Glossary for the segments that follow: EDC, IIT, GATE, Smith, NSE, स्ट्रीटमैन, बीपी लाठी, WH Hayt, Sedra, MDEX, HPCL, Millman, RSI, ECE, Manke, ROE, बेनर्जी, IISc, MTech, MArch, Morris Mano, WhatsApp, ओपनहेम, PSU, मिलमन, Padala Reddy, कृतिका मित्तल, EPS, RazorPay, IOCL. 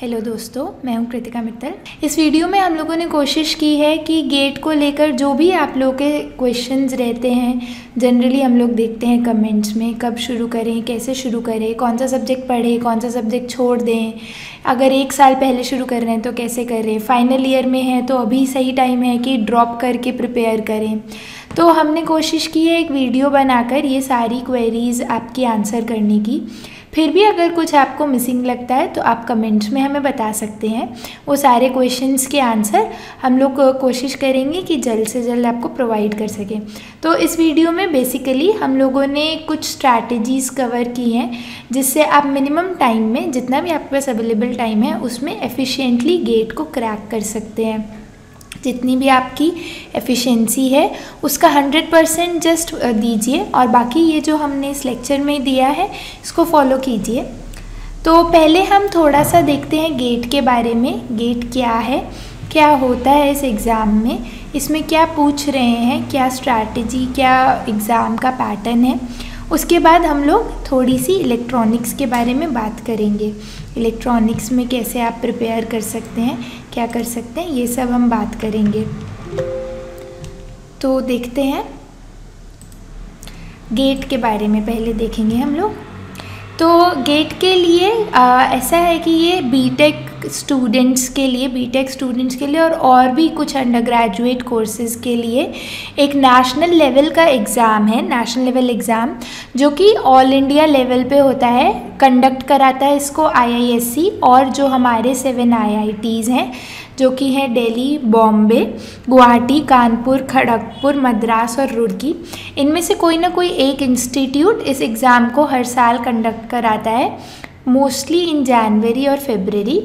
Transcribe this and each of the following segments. Hello दोस्तों, मैं हूं कृतिका मित्तल। इस वीडियो में हम लोगों ने कोशिश की है कि गेट को लेकर जो भी आप लोगों के क्वेश्चंस रहते हैं, जनरली हम लोग देखते हैं कमेंट्स में कब शुरू करें, कैसे शुरू करें, कौन सा सब्जेक्ट पढ़ें, कौन सा सब्जेक्ट छोड़ दें, अगर एक साल पहले शुरू कर रहे हैं तो कैसे करें, फाइनल ईयर में है तो अभी सही टाइम है कि ड्रॉप करके प्रिपेयर करें। तो हमने कोशिश की है एक वीडियो बनाकर ये सारी क्वेरीज़ आपकी आंसर करने की। फिर भी अगर कुछ आपको मिसिंग लगता है तो आप कमेंट्स में हमें बता सकते हैं। वो सारे क्वेश्चंस के आंसर हम लोग कोशिश करेंगे कि जल्द से जल्द आपको प्रोवाइड कर सकें। तो इस वीडियो में बेसिकली हम लोगों ने कुछ स्ट्रैटेजीज़ कवर की हैं जिससे आप मिनिमम टाइम में, जितना भी आपके पास अवेलेबल टाइम है उसमें, एफिशिएंटली गेट को क्रैक कर सकते हैं। जितनी भी आपकी एफिशिएंसी है उसका 100% जस्ट दीजिए और बाकी ये जो हमने इस लेक्चर में दिया है इसको फॉलो कीजिए। तो पहले हम थोड़ा सा देखते हैं गेट के बारे में। गेट क्या है, क्या होता है इस एग्ज़ाम में, इसमें क्या पूछ रहे हैं, क्या स्ट्रैटेजी, क्या एग्ज़ाम का पैटर्न है। उसके बाद हम लोग थोड़ी सी इलेक्ट्रॉनिक्स के बारे में बात करेंगे, इलेक्ट्रॉनिक्स में कैसे आप प्रिपेयर कर सकते हैं, क्या कर सकते हैं, ये सब हम बात करेंगे। तो देखते हैं गेट के बारे में। पहले देखेंगे हम लोग तो गेट के लिए ऐसा है कि ये बीटेक स्टूडेंट्स के लिए, बीटेक स्टूडेंट्स के लिए और भी कुछ अंडर ग्रेजुएट कोर्सेज़ के लिए एक नेशनल लेवल का एग्ज़ाम है। नेशनल लेवल एग्ज़ाम जो कि ऑल इंडिया लेवल पे होता है, कंडक्ट कराता है इसको IISc और जो हमारे 7 IITs हैं जो कि है दिल्ली, बॉम्बे, गुवाहाटी, कानपुर, खड़गपुर, मद्रास और रुड़की। इनमें से कोई ना कोई एक इंस्टीट्यूट इस एग्ज़ाम को हर साल कंडक्ट कराता है, मोस्टली इन जनवरी और फरवरी।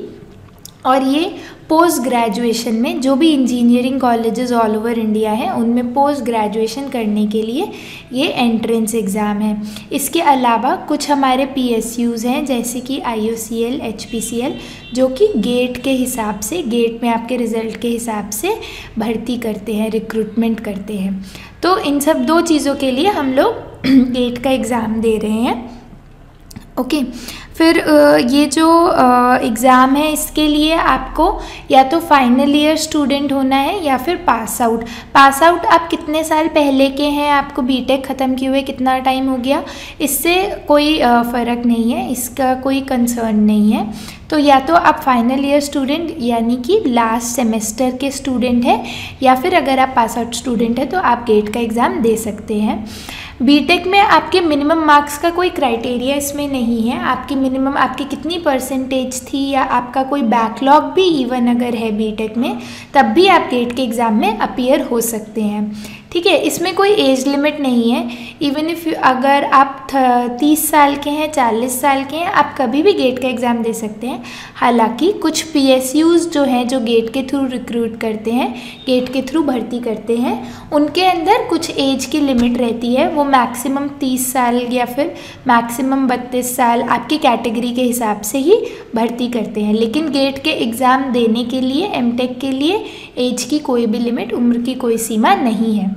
और ये पोस्ट ग्रेजुएशन में जो भी engineering colleges all over India हैं उनमें पोस्ट ग्रेजुएशन करने के लिए ये एंट्रेंस एग्ज़ाम है। इसके अलावा कुछ हमारे PSUs हैं जैसे कि IOCL, HPCL जो कि गेट के हिसाब से, गेट में आपके रिज़ल्ट के हिसाब से भर्ती करते हैं, रिक्रूटमेंट करते हैं। तो इन सब दो चीज़ों के लिए हम लोग गेट का एग्ज़ाम दे रहे हैं। ओके, फिर ये जो एग्ज़ाम है इसके लिए आपको या तो फाइनल ईयर स्टूडेंट होना है या फिर पास आउट। पास आउट आप कितने साल पहले के हैं, आपको बीटेक ख़त्म किए हुए कितना टाइम हो गया, इससे कोई फ़र्क नहीं है, इसका कोई कंसर्न नहीं है। तो या तो आप फाइनल ईयर स्टूडेंट यानी कि लास्ट सेमेस्टर के स्टूडेंट हैं या फिर अगर आप पास आउट स्टूडेंट हैं तो आप गेट का एग्ज़ाम दे सकते हैं। बीटेक में आपके मिनिमम मार्क्स का कोई क्राइटेरिया इसमें नहीं है। आपकी मिनिमम, आपकी कितनी परसेंटेज थी या आपका कोई बैकलॉग भी इवन अगर है बीटेक में, तब भी आप गेट के एग्ज़ाम में अपीयर हो सकते हैं। ठीक है, इसमें कोई एज लिमिट नहीं है। इवन इफ़ अगर आप 30 साल के हैं, 40 साल के हैं, आप कभी भी गेट का एग्ज़ाम दे सकते हैं। हालांकि कुछ PSUs जो हैं, जो गेट के थ्रू रिक्रूट करते हैं, गेट के थ्रू भर्ती करते हैं, उनके अंदर कुछ एज की लिमिट रहती है। वो मैक्सिमम 30 साल या फिर मैक्सिमम 32 साल आपकी कैटेगरी के हिसाब से ही भर्ती करते हैं। लेकिन गेट के एग्ज़ाम देने के लिए, MTech के लिए एज की कोई भी लिमिट, उम्र की कोई सीमा नहीं है।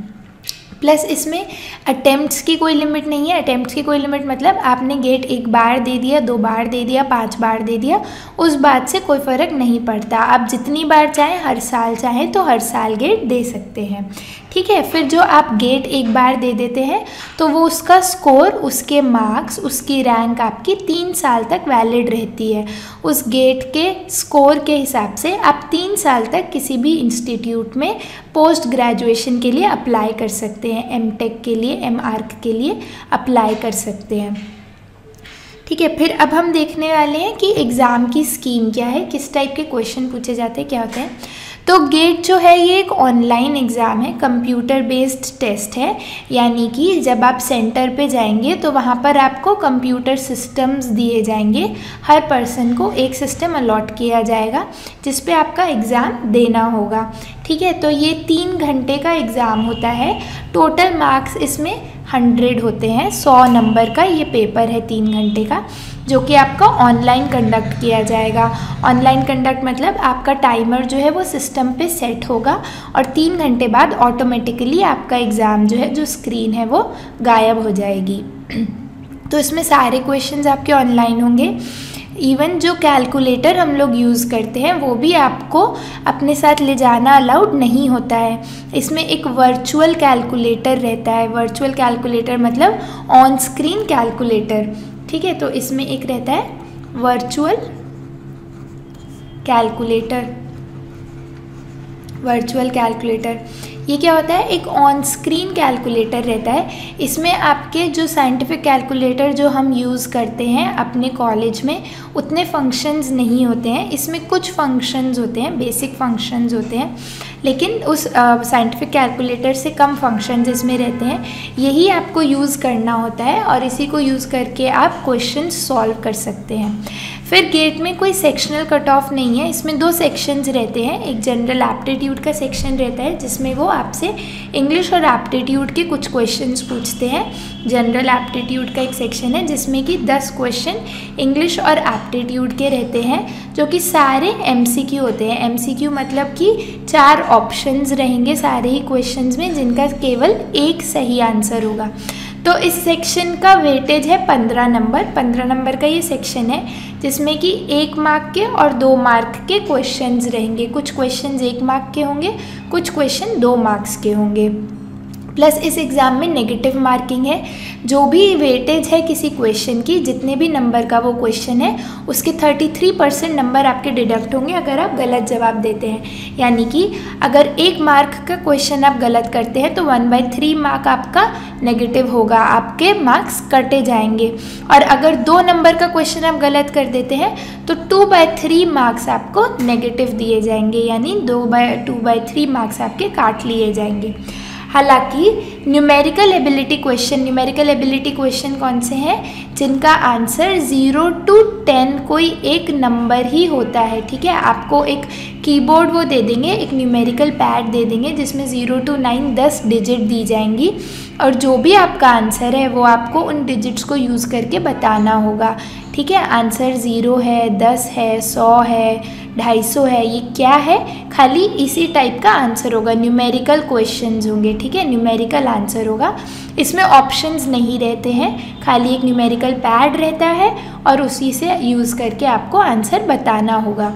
प्लस इसमें अटेम्प्ट्स की कोई लिमिट नहीं है। अटेम्प्ट्स की कोई लिमिट मतलब आपने गेट एक बार दे दिया, 2 बार दे दिया, 5 बार दे दिया, उस बात से कोई फ़र्क नहीं पड़ता। आप जितनी बार चाहें, हर साल चाहें तो हर साल गेट दे सकते हैं। ठीक है, फिर जो आप गेट एक बार दे देते हैं तो वो उसका स्कोर, उसके मार्क्स, उसकी रैंक आपकी 3 साल तक वैलिड रहती है। उस गेट के स्कोर के हिसाब से आप 3 साल तक किसी भी इंस्टीट्यूट में पोस्ट ग्रेजुएशन के लिए अप्लाई कर सकते हैं, MTech के लिए, MArch के लिए अप्लाई कर सकते हैं। ठीक है, फिर अब हम देखने वाले हैं कि एग्ज़ाम की स्कीम क्या है, किस टाइप के क्वेश्चन पूछे जाते हैं, क्या होते हैं। तो गेट जो है ये एक ऑनलाइन एग्ज़ाम है, कंप्यूटर बेस्ड टेस्ट है। यानी कि जब आप सेंटर पे जाएंगे तो वहाँ पर आपको कंप्यूटर सिस्टम्स दिए जाएंगे, हर पर्सन को एक सिस्टम अलॉट किया जाएगा जिस पे आपका एग्ज़ाम देना होगा। ठीक है, तो ये 3 घंटे का एग्ज़ाम होता है। टोटल मार्क्स इसमें 100 होते हैं, 100 नंबर का ये पेपर है 3 घंटे का, जो कि आपका ऑनलाइन कंडक्ट किया जाएगा। ऑनलाइन कंडक्ट मतलब आपका टाइमर जो है वो सिस्टम पे सेट होगा और 3 घंटे बाद ऑटोमेटिकली आपका एग्ज़ाम जो है, जो स्क्रीन है वो गायब हो जाएगी। तो इसमें सारे क्वेश्चंस आपके ऑनलाइन होंगे। इवन जो कैलकुलेटर हम लोग यूज़ करते हैं वो भी आपको अपने साथ ले जाना अलाउड नहीं होता है। इसमें एक वर्चुअल कैलकुलेटर रहता है, वर्चुअल कैलकुलेटर मतलब ऑन स्क्रीन कैलकुलेटर, ठीक है। तो इसमें एक रहता है वर्चुअल कैलकुलेटर। वर्चुअल कैलकुलेटर ये क्या होता है, एक ऑन स्क्रीन कैलकुलेटर रहता है। इसमें आपके जो साइंटिफिक कैलकुलेटर जो हम यूज़ करते हैं अपने कॉलेज में उतने फंक्शंस नहीं होते हैं, इसमें कुछ फंक्शंस होते हैं, बेसिक फंक्शंस होते हैं, लेकिन उस साइंटिफिक कैलकुलेटर से कम फंक्शंस इसमें रहते हैं। यही आपको यूज़ करना होता है और इसी को यूज़ करके आप क्वेश्चन सॉल्व कर सकते हैं। फिर गेट में कोई सेक्शनल कट ऑफ नहीं है, इसमें दो सेक्शंस रहते हैं, एक जनरल एप्टीट्यूड का सेक्शन रहता है जिसमें वो आपसे इंग्लिश और एप्टीट्यूड के कुछ क्वेश्चंस पूछते हैं। जनरल एप्टीट्यूड का एक सेक्शन है जिसमें कि 10 क्वेश्चन इंग्लिश और एप्टीट्यूड के रहते हैं जो कि सारे एमसीक्यू होते हैं। एमसीक्यू मतलब कि 4 ऑप्शंस रहेंगे सारे ही क्वेश्चंस में जिनका केवल एक सही आंसर होगा। तो इस सेक्शन का वेटेज है 15 नंबर। 15 नंबर का ये सेक्शन है जिसमें कि 1 मार्क के और 2 मार्क के क्वेश्चंस रहेंगे। कुछ क्वेश्चंस 1 मार्क के होंगे, कुछ क्वेश्चन 2 मार्क्स के होंगे। प्लस इस एग्ज़ाम में नेगेटिव मार्किंग है, जो भी वेटेज है किसी क्वेश्चन की, जितने भी नंबर का वो क्वेश्चन है उसके 33% नंबर आपके डिडक्ट होंगे अगर आप गलत जवाब देते हैं। यानी कि अगर 1 मार्क का क्वेश्चन आप गलत करते हैं तो 1/3 मार्क आपका नेगेटिव होगा, आपके मार्क्स कटे जाएंगे। और अगर 2 नंबर का क्वेश्चन आप गलत कर देते हैं तो 2/3 मार्क्स आपको नेगेटिव दिए जाएंगे, यानी 2/3 मार्क्स आपके काट लिए जाएंगे। हालांकि numerical ability question, numerical ability question कौन से हैं, जिनका आंसर 0 to 10 कोई एक नंबर ही होता है, ठीक है। आपको एक कीबोर्ड वो दे देंगे, एक न्यूमेरिकल पैड दे देंगे जिसमें 0 to 9 10 डिजिट दी जाएंगी और जो भी आपका आंसर है वो आपको उन डिजिट्स को यूज़ करके बताना होगा, ठीक है। आंसर 0 है, 10 है, 100 है, 250 है, ये क्या है, खाली इसी टाइप का आंसर होगा, न्यूमेरिकल क्वेश्चंस होंगे, ठीक है, न्यूमेरिकल आंसर होगा। इसमें ऑप्शंस नहीं रहते हैं, खाली एक न्यूमेरिकल पैड रहता है और उसी से यूज़ करके आपको आंसर बताना होगा।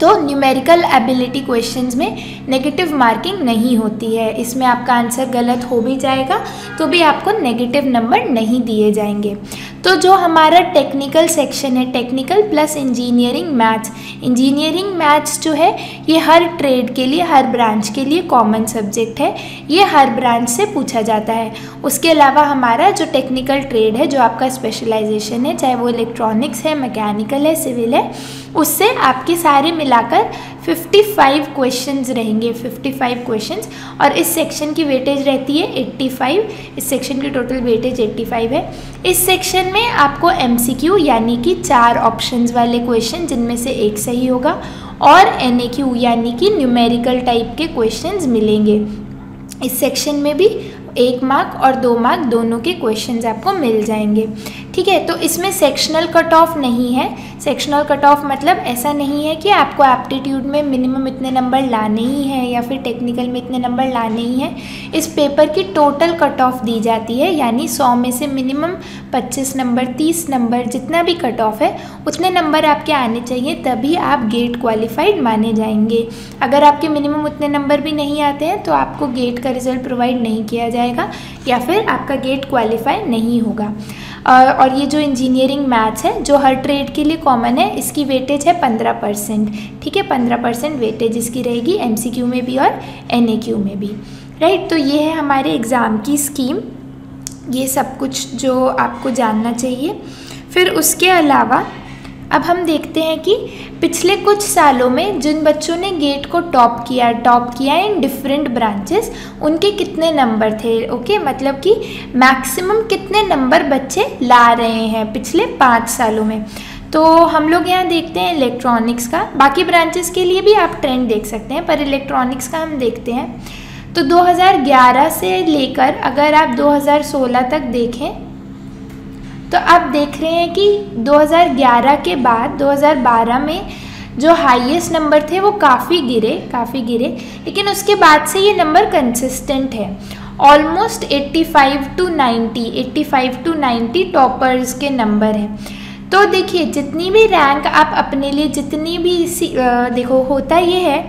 तो न्यूमेरिकल एबिलिटी क्वेश्चंस में नेगेटिव मार्किंग नहीं होती है, इसमें आपका आंसर गलत हो भी जाएगा तो भी आपको नेगेटिव नंबर नहीं दिए जाएंगे। तो जो हमारा टेक्निकल सेक्शन है, technical plus engineering maths, engineering maths जो है ये हर ट्रेड के लिए, हर ब्रांच के लिए कॉमन सब्जेक्ट है, ये हर ब्रांच से पूछा जाता है। उसके अलावा हमारा जो टेक्निकल ट्रेड है, जो आपका स्पेशलाइजेशन है, चाहे वो इलेक्ट्रॉनिक्स है, मैकेनिकल है, सिविल है, उससे आपके सारे मिलाकर 55 क्वेश्चंस रहेंगे, 55 क्वेश्चंस। और इस सेक्शन की वेटेज रहती है 85, इस सेक्शन की टोटल वेटेज 85 है। इस सेक्शन में आपको एमसीक्यू यानी कि 4 ऑप्शंस वाले क्वेश्चन जिनमें से एक सही होगा और एनएक्यू यानी कि न्यूमेरिकल टाइप के क्वेश्चंस मिलेंगे। इस सेक्शन में भी 1 मार्क और 2 मार्क दोनों के क्वेश्चंस आपको मिल जाएंगे, ठीक है। तो इसमें सेक्शनल कट ऑफ नहीं है। सेक्शनल कट ऑफ मतलब ऐसा नहीं है कि आपको एप्टीट्यूड में मिनिमम इतने नंबर लाने ही हैं या फिर टेक्निकल में इतने नंबर लाने ही हैं। इस पेपर की टोटल कट ऑफ दी जाती है, यानी 100 में से मिनिमम 25 नंबर, 30 नंबर, जितना भी कट ऑफ है उतने नंबर आपके आने चाहिए, तभी आप गेट क्वालिफाइड माने जाएंगे। अगर आपके मिनिमम उतने नंबर भी नहीं आते हैं तो आपको गेट का रिजल्ट प्रोवाइड नहीं किया जाएगा या फिर आपका गेट क्वालिफाई नहीं होगा। और ये जो इंजीनियरिंग मैथ्स है जो हर ट्रेड के लिए कॉमन है, इसकी वेटेज है 15%, ठीक है, 15% वेटेज इसकी रहेगी एमसीक्यू में भी और एनएक्यू में भी, राइट। तो ये है हमारे एग्ज़ाम की स्कीम, ये सब कुछ जो आपको जानना चाहिए। फिर उसके अलावा अब हम देखते हैं कि पिछले कुछ सालों में जिन बच्चों ने गेट को टॉप किया इन डिफरेंट ब्रांचेस, उनके कितने नंबर थे, ओके, मतलब कि मैक्सिमम कितने नंबर बच्चे ला रहे हैं पिछले 5 सालों में। तो हम लोग यहाँ देखते हैं इलेक्ट्रॉनिक्स का, बाकी ब्रांचेस के लिए भी आप ट्रेंड देख सकते हैं, पर इलेक्ट्रॉनिक्स का हम देखते हैं। तो 2011 से लेकर अगर आप 2016 तक देखें तो आप देख रहे हैं कि 2011 के बाद 2012 में जो हाईएस्ट नंबर थे वो काफ़ी गिरे, लेकिन उसके बाद से ये नंबर कंसिस्टेंट है। ऑलमोस्ट 85 to 90 टॉपर्स के नंबर हैं। तो देखिए जितनी भी रैंक आप अपने लिए जितनी भी देखो होता ये है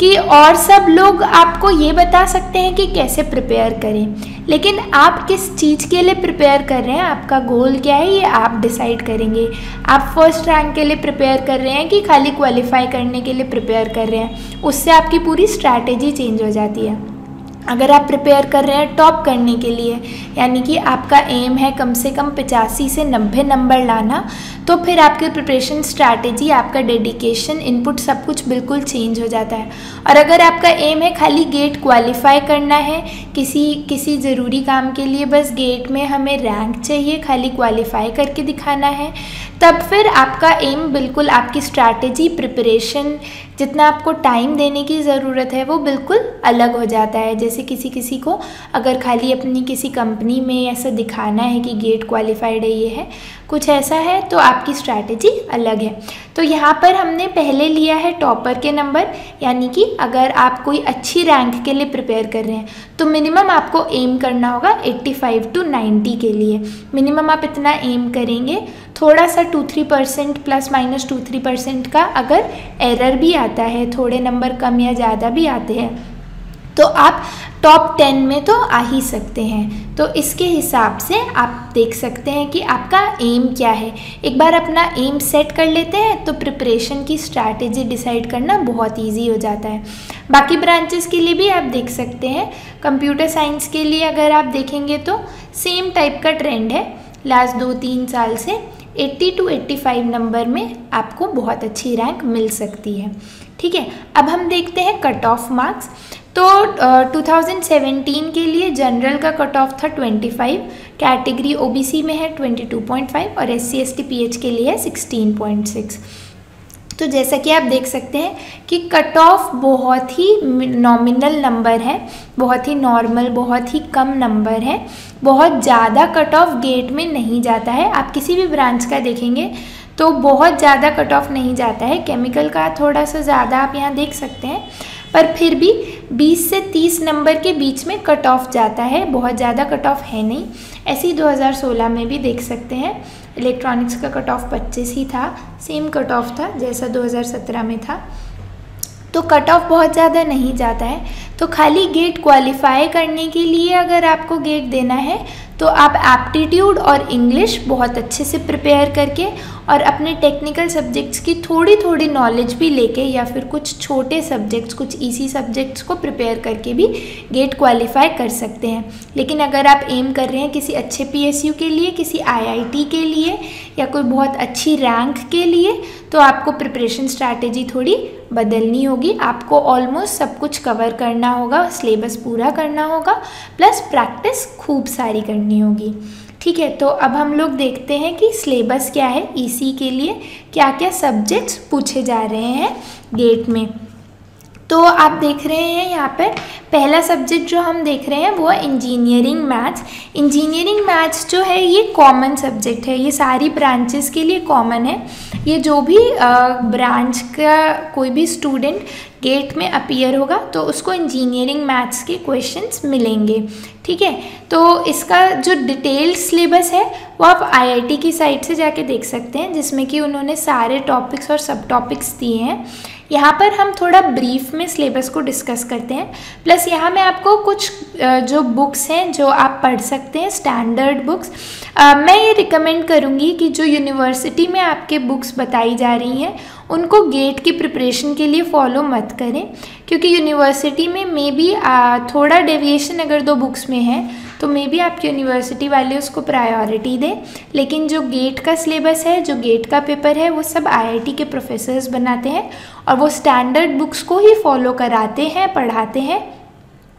कि और सब लोग आपको ये बता सकते हैं कि कैसे प्रिपेयर करें, लेकिन आप किस चीज़ के लिए प्रिपेयर कर रहे हैं, आपका गोल क्या है, ये आप डिसाइड करेंगे। आप फर्स्ट रैंक के लिए प्रिपेयर कर रहे हैं कि खाली क्वालिफाई करने के लिए प्रिपेयर कर रहे हैं, उससे आपकी पूरी स्ट्रैटेजी चेंज हो जाती है। अगर आप प्रिपेयर कर रहे हैं टॉप करने के लिए, यानी कि आपका एम है कम से कम 85 से 90 नंबर लाना, तो फिर आपकी प्रिपरेशन स्ट्रैटेजी, आपका डेडिकेशन, इनपुट सब कुछ बिल्कुल चेंज हो जाता है। और अगर आपका एम है खाली गेट क्वालिफाई करना है, किसी ज़रूरी काम के लिए बस गेट में हमें रैंक चाहिए, खाली क्वालिफाई करके दिखाना है, तब फिर आपका एम बिल्कुल, आपकी स्ट्रैटेजी, प्रिपरेशन, जितना आपको टाइम देने की ज़रूरत है वो बिल्कुल अलग हो जाता है। जैसे किसी को अगर खाली अपनी किसी कंपनी में ऐसा दिखाना है कि गेट क्वालिफाइड है, ये है, कुछ ऐसा है, तो आपकी स्ट्रैटेजी अलग है। तो यहाँ पर हमने पहले लिया है टॉपर के नंबर, यानी कि अगर आप कोई अच्छी रैंक के लिए प्रिपेयर कर रहे हैं तो मिनिमम आपको एम करना होगा 85 to 90 के लिए। मिनिमम आप इतना एम करेंगे, थोड़ा सा 2-3% ±2-3% का अगर एरर भी आता है, थोड़े नंबर कम या ज़्यादा भी आते हैं, तो आप टॉप 10 में तो आ ही सकते हैं। तो इसके हिसाब से आप देख सकते हैं कि आपका एम क्या है। एक बार अपना एम सेट कर लेते हैं तो प्रिपरेशन की स्ट्रैटेजी डिसाइड करना बहुत इजी हो जाता है। बाकी ब्रांचेस के लिए भी आप देख सकते हैं। कंप्यूटर साइंस के लिए अगर आप देखेंगे तो सेम टाइप का ट्रेंड है लास्ट 2-3 साल से, 80 टू 85 नंबर में आपको बहुत अच्छी रैंक मिल सकती है। ठीक है, अब हम देखते हैं कट ऑफ मार्क्स। तो 2017 के लिए जनरल का कट ऑफ था 25, कैटेगरी ओबीसी में है 22.5 और SC ST PH के लिए है 16.6। तो जैसा कि आप देख सकते हैं कि कट ऑफ बहुत ही नॉमिनल नंबर है, बहुत ही नॉर्मल, बहुत ही कम नंबर है, बहुत ज़्यादा कट ऑफ गेट में नहीं जाता है। आप किसी भी ब्रांच का देखेंगे तो बहुत ज़्यादा कट ऑफ नहीं जाता है। केमिकल का थोड़ा सा ज़्यादा आप यहाँ देख सकते हैं, पर फिर भी 20 से 30 नंबर के बीच में कट ऑफ जाता है, बहुत ज़्यादा कट ऑफ है नहीं। ऐसे ही 2016 में भी देख सकते हैं, इलेक्ट्रॉनिक्स का कट ऑफ 25 ही था, सेम कट ऑफ था जैसा 2017 में था। तो कट ऑफ बहुत ज़्यादा नहीं जाता है। तो खाली गेट क्वालिफाई करने के लिए अगर आपको गेट देना है तो आप एप्टीट्यूड और इंग्लिश बहुत अच्छे से प्रिपेयर करके और अपने टेक्निकल सब्जेक्ट्स की थोड़ी थोड़ी नॉलेज भी लेके, या फिर कुछ छोटे सब्जेक्ट्स, कुछ ईजी सब्जेक्ट्स को प्रिपेयर करके भी गेट क्वालिफाई कर सकते हैं। लेकिन अगर आप एम कर रहे हैं किसी अच्छे PSU के लिए, किसी IIT के लिए, या कोई बहुत अच्छी रैंक के लिए, तो आपको प्रिपरेशन स्ट्रैटेजी थोड़ी बदलनी होगी। आपको ऑलमोस्ट सब कुछ कवर करना होगा, सिलेबस पूरा करना होगा, प्लस प्रैक्टिस खूब सारी करनी होगी। ठीक है, तो अब हम लोग देखते हैं कि सिलेबस क्या है, EC के लिए क्या क्या सब्जेक्ट्स पूछे जा रहे हैं गेट में। तो आप देख रहे हैं यहाँ पर पहला सब्जेक्ट जो हम देख रहे हैं वो है इंजीनियरिंग मैथ्स। इंजीनियरिंग मैथ्स जो है ये कॉमन सब्जेक्ट है, ये सारी ब्रांचेस के लिए कॉमन है। ये जो भी ब्रांच का कोई भी स्टूडेंट गेट में अपीयर होगा तो उसको इंजीनियरिंग मैथ्स के क्वेश्चंस मिलेंगे। ठीक है, तो इसका जो डिटेल्ड सिलेबस है वो आप IIT की साइट से जाके देख सकते हैं, जिसमें कि उन्होंने सारे टॉपिक्स और सब टॉपिक्स दिए हैं। यहाँ पर हम थोड़ा ब्रीफ में सिलेबस को डिस्कस करते हैं, प्लस यहाँ मैं आपको कुछ जो बुक्स हैं जो आप पढ़ सकते हैं, स्टैंडर्ड बुक्स, मैं ये रिकमेंड करूँगी कि जो यूनिवर्सिटी में आपके बुक्स बताई जा रही हैं उनको गेट की प्रिपरेशन के लिए फॉलो मत करें, क्योंकि यूनिवर्सिटी में मे बी थोड़ा डेविएशन अगर 2 बुक्स में है तो मे बी आप यूनिवर्सिटी वाले उसको प्रायोरिटी दें। लेकिन जो गेट का सिलेबस है, जो गेट का पेपर है, वो सब IIT के प्रोफेसर्स बनाते हैं और वो स्टैंडर्ड बुक्स को ही फॉलो कराते हैं, पढ़ाते हैं,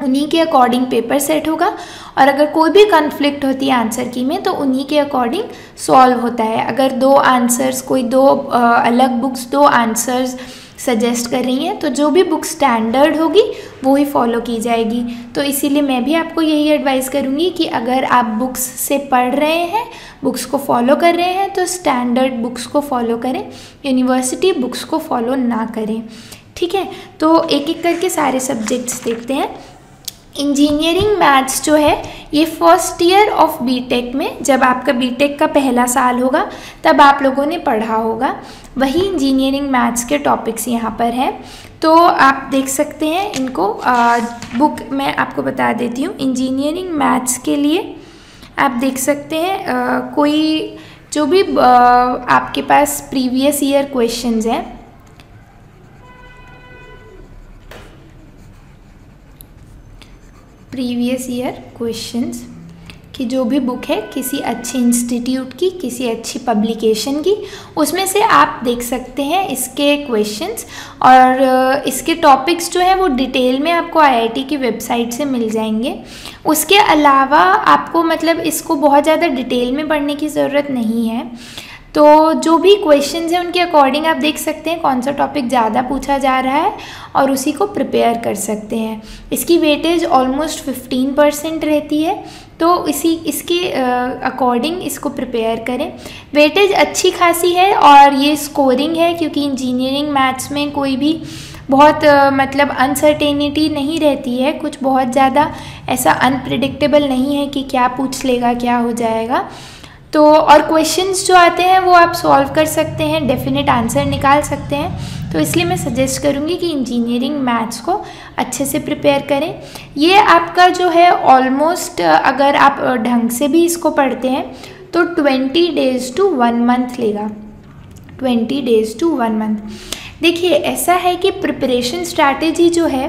उन्हीं के अकॉर्डिंग पेपर सेट होगा। और अगर कोई भी कन्फ्लिक्ट होती है आंसर की में तो उन्हीं के अकॉर्डिंग सॉल्व होता है। अगर 2 आंसर्स, कोई 2 अलग बुक्स 2 आंसर्स सजेस्ट कर रही हैं तो जो भी बुक स्टैंडर्ड होगी वो ही फॉलो की जाएगी। तो इसीलिए मैं भी आपको यही एडवाइस करूँगी कि अगर आप बुक्स से पढ़ रहे हैं, बुक्स को फॉलो कर रहे हैं, तो स्टैंडर्ड बुक्स को फॉलो करें, यूनिवर्सिटी बुक्स को फॉलो ना करें। ठीक है, तो एक एक करके सारे सब्जेक्ट्स देखते हैं। इंजीनियरिंग मैथ्स जो है ये फर्स्ट ईयर ऑफ बीटेक में, जब आपका बीटेक का पहला साल होगा तब आप लोगों ने पढ़ा होगा, वही इंजीनियरिंग मैथ्स के टॉपिक्स यहाँ पर हैं। तो आप देख सकते हैं इनको बुक मैं आपको बता देती हूँ। इंजीनियरिंग मैथ्स के लिए आप देख सकते हैं कोई जो भी आपके पास प्रीवियस ईयर क्वेश्चंस हैं कि जो भी बुक है किसी अच्छे इंस्टीट्यूट की, किसी अच्छी पब्लिकेशन की, उसमें से आप देख सकते हैं इसके क्वेश्चंस और इसके टॉपिक्स जो हैं वो डिटेल में आपको आईआईटी की वेबसाइट से मिल जाएंगे। उसके अलावा आपको मतलब इसको बहुत ज़्यादा डिटेल में पढ़ने की ज़रूरत नहीं है। तो जो भी क्वेश्चंस हैं उनके अकॉर्डिंग आप देख सकते हैं कौन सा टॉपिक ज़्यादा पूछा जा रहा है और उसी को प्रिपेयर कर सकते हैं। इसकी वेटेज ऑलमोस्ट 15% रहती है, तो इसके अकॉर्डिंग इसको प्रिपेयर करें। वेटेज अच्छी खासी है और ये स्कोरिंग है, क्योंकि इंजीनियरिंग मैथ्स में कोई भी बहुत मतलब अनसर्टेनिटी नहीं रहती है, कुछ बहुत ज़्यादा ऐसा अनप्रिडिक्टेबल नहीं है कि क्या पूछ लेगा क्या हो जाएगा। तो और क्वेश्चंस जो आते हैं वो आप सॉल्व कर सकते हैं, डेफिनेट आंसर निकाल सकते हैं। तो इसलिए मैं सजेस्ट करूँगी कि इंजीनियरिंग मैथ्स को अच्छे से प्रिपेयर करें। ये आपका जो है ऑलमोस्ट अगर आप ढंग से भी इसको पढ़ते हैं तो 20 डेज़ टू 1 मंथ लेगा, 20 डेज़ टू 1 मंथ। देखिए ऐसा है कि प्रिपरेशन स्ट्रैटेजी जो है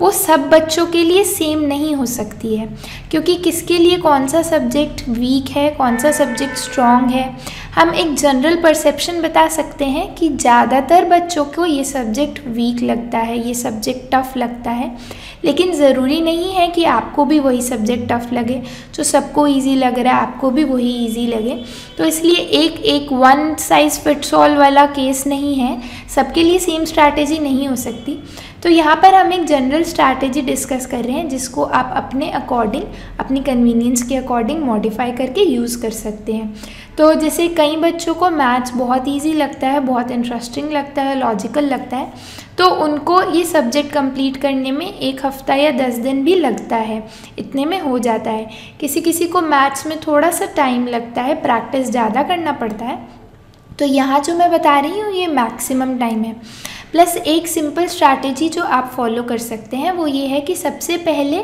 वो सब बच्चों के लिए सेम नहीं हो सकती है, क्योंकि किसके लिए कौन सा सब्जेक्ट वीक है, कौन सा सब्जेक्ट स्ट्रॉन्ग है। हम एक जनरल परसेप्शन बता सकते हैं कि ज़्यादातर बच्चों को ये सब्जेक्ट वीक लगता है, ये सब्जेक्ट टफ़ लगता है, लेकिन ज़रूरी नहीं है कि आपको भी वही सब्जेक्ट टफ़ लगे। जो सबको ईजी लग रहा है आपको भी वही ईजी लगे। तो इसलिए एक वन साइज़ फिट्स ऑल वाला केस नहीं है, सबके लिए सेम स्ट्रैटेजी नहीं हो सकती। तो यहाँ पर हम एक जनरल स्ट्रैटेजी डिस्कस कर रहे हैं जिसको आप अपने अकॉर्डिंग, अपनी कन्वीनियंस के अकॉर्डिंग मॉडिफाई करके यूज़ कर सकते हैं। तो जैसे कई बच्चों को मैथ्स बहुत इजी लगता है, बहुत इंटरेस्टिंग लगता है, लॉजिकल लगता है, तो उनको ये सब्जेक्ट कंप्लीट करने में 1 हफ्ता या 10 दिन भी लगता है, इतने में हो जाता है। किसी किसी को मैथ्स में थोड़ा सा टाइम लगता है, प्रैक्टिस ज़्यादा करना पड़ता है। तो यहाँ जो मैं बता रही हूँ ये मैक्सिमम टाइम है। प्लस एक सिंपल स्ट्रैटेजी जो आप फॉलो कर सकते हैं वो ये है कि सबसे पहले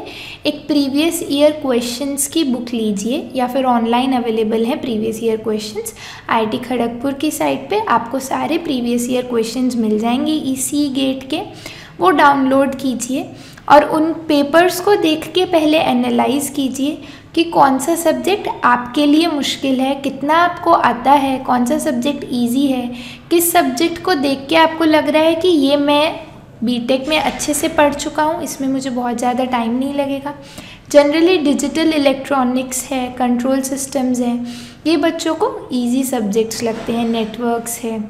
एक प्रीवियस ईयर क्वेश्चंस की बुक लीजिए, या फिर ऑनलाइन अवेलेबल है previous year questions. IIT Kharagpur की साइट पे आपको सारे प्रीवियस ईयर क्वेश्चंस मिल जाएंगे ईसी गेट के, वो डाउनलोड कीजिए और उन पेपर्स को देख के पहले एनालाइज़ कीजिए कि कौन सा सब्जेक्ट आपके लिए मुश्किल है, कितना आपको आता है, कौन सा सब्जेक्ट इजी है, किस सब्जेक्ट को देख के आपको लग रहा है कि ये मैं बीटेक में अच्छे से पढ़ चुका हूँ, इसमें मुझे बहुत ज़्यादा टाइम नहीं लगेगा। जनरली डिजिटल इलेक्ट्रॉनिक्स है, कंट्रोल सिस्टम्स हैं, ये बच्चों को ईजी सब्जेक्ट्स लगते हैं, नेटवर्क्स है,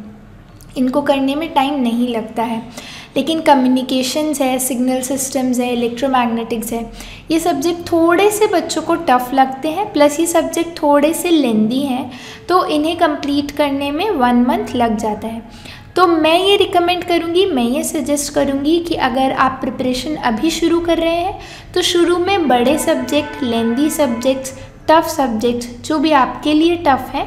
इनको करने में टाइम नहीं लगता है। लेकिन कम्युनिकेशंस है, सिग्नल सिस्टम्स है, इलेक्ट्रोमैग्नेटिक्स है, ये सब्जेक्ट थोड़े से बच्चों को टफ़ लगते हैं। प्लस ये सब्जेक्ट थोड़े से लेंदी हैं, तो इन्हें कंप्लीट करने में 1 मंथ लग जाता है। तो मैं ये रिकमेंड करूँगी, मैं ये सजेस्ट करूँगी कि अगर आप प्रिपरेशन अभी शुरू कर रहे हैं तो शुरू में बड़े subject, lengthy subjects, tough subjects जो भी आपके लिए टफ़ हैं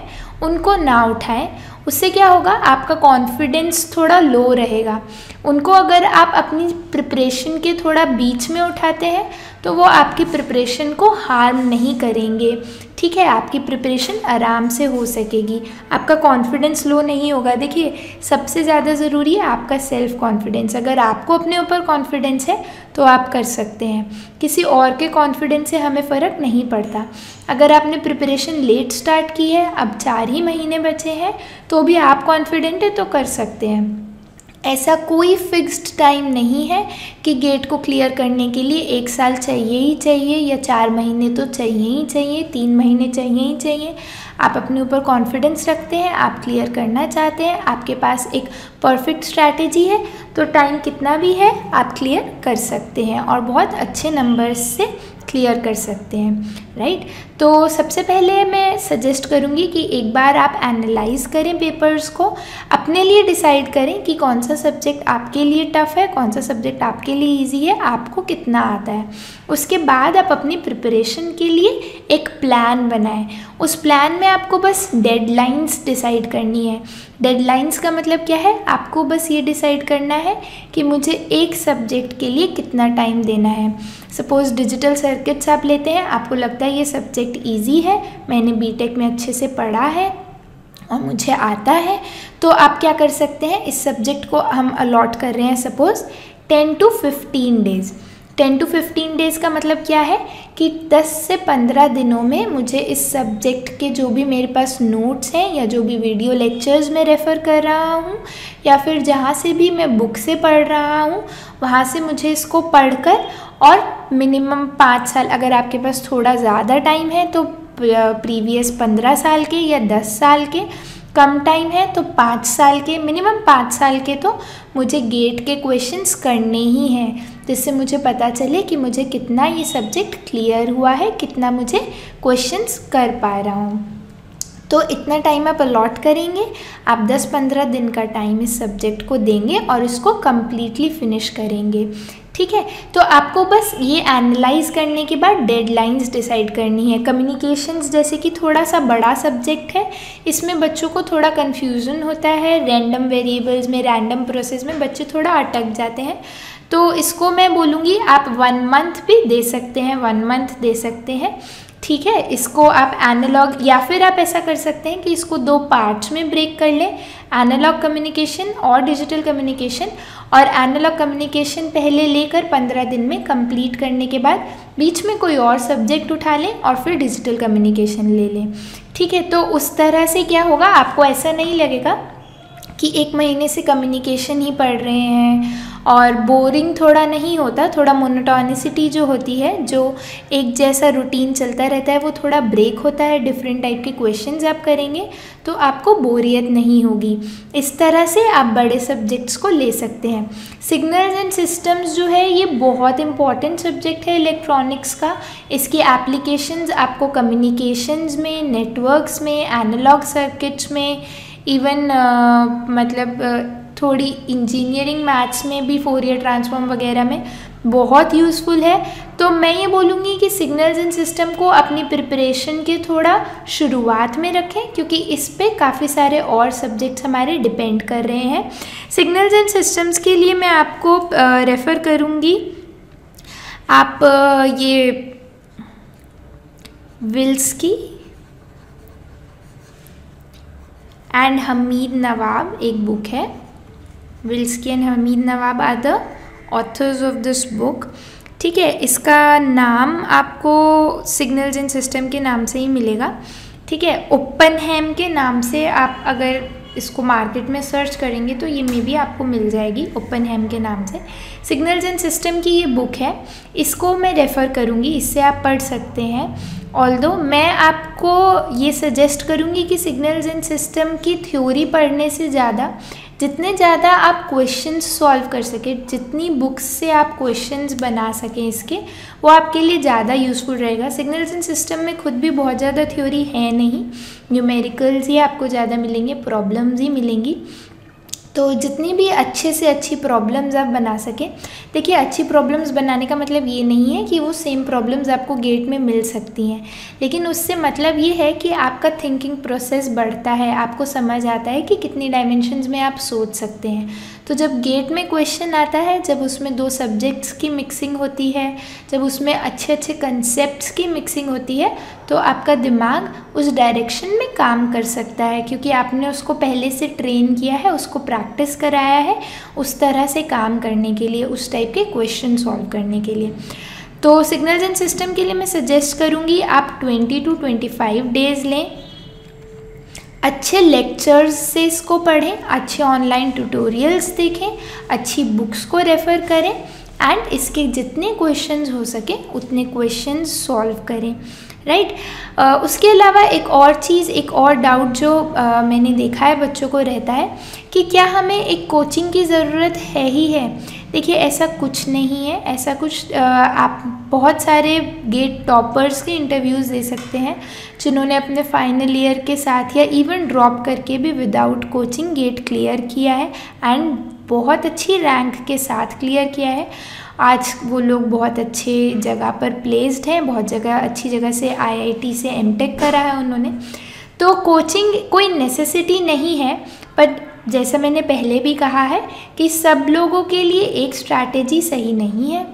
उनको ना उठाएं। उससे क्या होगा, आपका कॉन्फिडेंस थोड़ा लो रहेगा। उनको अगर आप अपनी प्रिपरेशन के थोड़ा बीच में उठाते हैं तो वो आपकी प्रिपरेशन को हार्म नहीं करेंगे, ठीक है, आपकी प्रिपरेशन आराम से हो सकेगी, आपका कॉन्फिडेंस लो नहीं होगा। देखिए सबसे ज़्यादा ज़रूरी है आपका सेल्फ कॉन्फिडेंस। अगर आपको अपने ऊपर कॉन्फिडेंस है तो आप कर सकते हैं, किसी और के कॉन्फिडेंस से हमें फ़र्क नहीं पड़ता। अगर आपने प्रिपरेशन लेट स्टार्ट की है, अब 4 ही महीने बचे हैं, तो भी आप कॉन्फिडेंट हैं तो कर सकते हैं। ऐसा कोई फिक्स्ड टाइम नहीं है कि गेट को क्लियर करने के लिए 1 साल चाहिए ही चाहिए, या 4 महीने तो चाहिए ही चाहिए, 3 महीने चाहिए ही चाहिए। आप अपने ऊपर कॉन्फिडेंस रखते हैं, आप क्लियर करना चाहते हैं, आपके पास एक परफेक्ट स्ट्रैटेजी है। तो टाइम कितना भी है आप क्लियर कर सकते हैं और बहुत अच्छे नंबर्स से क्लियर कर सकते हैं, राइट। तो सबसे पहले मैं सजेस्ट करूँगी कि एक बार आप एनालाइज करें पेपर्स को, अपने लिए डिसाइड करें कि कौन सा सब्जेक्ट आपके लिए टफ़ है, कौन सा सब्जेक्ट आपके लिए ईजी है, आपको कितना आता है। उसके बाद आप अपनी प्रिपरेशन के लिए एक प्लान बनाएं। उस प्लान में आपको बस डेडलाइंस डिसाइड करनी है। डेडलाइंस का मतलब क्या है, आपको बस ये डिसाइड करना है कि मुझे एक सब्जेक्ट के लिए कितना टाइम देना है। सपोज़ डिजिटल सर्किट्स आप लेते हैं, आपको लगता है ये सब्जेक्ट ईजी है, मैंने बीटेक में अच्छे से पढ़ा है और मुझे आता है, तो आप क्या कर सकते हैं, इस सब्जेक्ट को हम अलॉट कर रहे हैं suppose 10 to 15 days। 10 to 15 days का मतलब क्या है कि 10 से 15 दिनों में मुझे इस सब्जेक्ट के जो भी मेरे पास नोट्स हैं या जो भी वीडियो लेक्चर्स में रेफ़र कर रहा हूँ या फिर जहाँ से भी मैं बुक से पढ़ रहा हूँ वहाँ से मुझे इसको पढ़कर और मिनिमम 5 साल, अगर आपके पास थोड़ा ज़्यादा टाइम है तो प्रीवियस 15 साल के या 10 साल के, कम टाइम है तो 5 साल के, मिनिमम 5 साल के तो मुझे गेट के क्वेश्चंस करने ही हैं, जिससे मुझे पता चले कि मुझे कितना ये सब्जेक्ट क्लियर हुआ है, कितना मुझे क्वेश्चंस कर पा रहा हूँ। तो इतना टाइम आप अलॉट करेंगे, आप 10-15 दिन का टाइम इस सब्जेक्ट को देंगे और इसको कम्प्लीटली फिनिश करेंगे, ठीक है। तो आपको बस ये एनालाइज करने के बाद डेडलाइंस डिसाइड करनी है। कम्युनिकेशंस जैसे कि थोड़ा सा बड़ा सब्जेक्ट है, इसमें बच्चों को थोड़ा कन्फ्यूज़न होता है, रैंडम वेरिएबल्स में, रैंडम प्रोसेस में बच्चे थोड़ा अटक जाते हैं। तो इसको मैं बोलूँगी आप 1 month भी दे सकते हैं, 1 month दे सकते हैं, ठीक है। इसको आप एनालॉग, या फिर आप ऐसा कर सकते हैं कि इसको 2 पार्ट्स में ब्रेक कर लें, एनालॉग कम्युनिकेशन और डिजिटल कम्युनिकेशन। और एनालॉग कम्युनिकेशन पहले लेकर 15 दिन में कंप्लीट करने के बाद बीच में कोई और सब्जेक्ट उठा लें और फिर डिजिटल कम्युनिकेशन ले लें, ठीक है। तो उस तरह से क्या होगा, आपको ऐसा नहीं लगेगा कि 1 महीने से कम्युनिकेशन ही पढ़ रहे हैं और बोरिंग थोड़ा नहीं होता। थोड़ा मोनोटोनिसिटी जो होती है, जो एक जैसा रूटीन चलता रहता है, वो थोड़ा ब्रेक होता है। डिफरेंट टाइप के क्वेश्चंस आप करेंगे तो आपको बोरियत नहीं होगी। इस तरह से आप बड़े सब्जेक्ट्स को ले सकते हैं। सिग्नल्स एंड सिस्टम्स जो है ये बहुत इंपॉर्टेंट सब्जेक्ट है इलेक्ट्रॉनिक्स का। इसकी एप्लीकेशंस आपको कम्युनिकेशंस में, नेटवर्क्स में, एनालॉग सर्किट्स में, इवन मतलब थोड़ी इंजीनियरिंग मैथ्स में भी, फोरियर ट्रांसफॉर्म वगैरह में बहुत यूज़फुल है। तो मैं ये बोलूँगी कि सिग्नल्स एंड सिस्टम को अपनी प्रिपरेशन के थोड़ा शुरुआत में रखें, क्योंकि इस पे काफ़ी सारे और सब्जेक्ट्स हमारे डिपेंड कर रहे हैं। सिग्नल्स एंड सिस्टम्स के लिए मैं आपको रेफ़र करूँगी, आप ये विल्स्की एंड हमीद नवाब एक बुक है। Wilski and Hamid Nawab are the authors of this book, ठीक है। इसका नाम आपको सिग्नल्स एंड सिस्टम के नाम से ही मिलेगा, ठीक है। ओपनहेम के नाम से आप अगर इसको मार्केट में सर्च करेंगे तो ये मे भी आपको मिल जाएगी, ओपनहेम के नाम से। सिग्नल्स एंड सिस्टम की ये बुक है, इसको मैं रेफ़र करूँगी, इससे आप पढ़ सकते हैं। ऑल्दो मैं आपको ये सजेस्ट करूँगी कि सिग्नल्स एंड सिस्टम की थ्योरी पढ़ने से ज़्यादा, जितने ज़्यादा आप क्वेश्चंस सॉल्व कर सकें, जितनी बुक्स से आप क्वेश्चंस बना सकें इसके, वो आपके लिए ज़्यादा यूज़फुल रहेगा। सिग्नल्स एंड सिस्टम में खुद भी बहुत ज़्यादा थ्योरी है नहीं, न्यूमेरिकल्स ही आपको ज़्यादा मिलेंगे, प्रॉब्लम्स ही मिलेंगी। तो जितनी भी अच्छे से अच्छी प्रॉब्लम्स आप बना सकें। देखिए, अच्छी प्रॉब्लम्स बनाने का मतलब ये नहीं है कि वो सेम प्रॉब्लम्स आपको गेट में मिल सकती हैं, लेकिन उससे मतलब ये है कि आपका थिंकिंग प्रोसेस बढ़ता है, आपको समझ आता है कि कितनी डायमेंशंस में आप सोच सकते हैं। तो जब गेट में क्वेश्चन आता है, जब उसमें 2 सब्जेक्ट्स की मिक्सिंग होती है, जब उसमें अच्छे अच्छे कंसेप्ट्स की मिक्सिंग होती है, तो आपका दिमाग उस डायरेक्शन में काम कर सकता है, क्योंकि आपने उसको पहले से ट्रेन किया है, उसको प्रैक्टिस कराया है उस तरह से काम करने के लिए, उस टाइप के क्वेश्चन सॉल्व करने के लिए। तो सिग्नल्स एंड सिस्टम के लिए मैं सजेस्ट करूँगी आप 20 टू 25 डेज़ लें, अच्छे लेक्चर्स से इसको पढ़ें, अच्छे ऑनलाइन ट्यूटोरियल्स देखें, अच्छी बुक्स को रेफ़र करें एंड इसके जितने क्वेश्चंस हो सके उतने क्वेश्चंस सॉल्व करें। राइट। उसके अलावा एक और चीज़, एक और डाउट जो मैंने देखा है बच्चों को रहता है कि क्या हमें एक कोचिंग की ज़रूरत है ही है। देखिए ऐसा कुछ नहीं है, ऐसा कुछ आप बहुत सारे गेट टॉपर्स के इंटरव्यूज़ दे सकते हैं जिन्होंने अपने फाइनल ईयर के साथ या इवन ड्रॉप करके भी विदाउट कोचिंग गेट क्लियर किया है एंड बहुत अच्छी रैंक के साथ क्लियर किया है। आज वो लोग बहुत अच्छे जगह पर प्लेस्ड हैं, बहुत जगह अच्छी जगह से आईआईटी से एमटेक करा है उन्होंने। तो कोचिंग कोई नेसेसिटी नहीं है, बट जैसा मैंने पहले भी कहा है कि सब लोगों के लिए एक स्ट्रैटेजी सही नहीं है।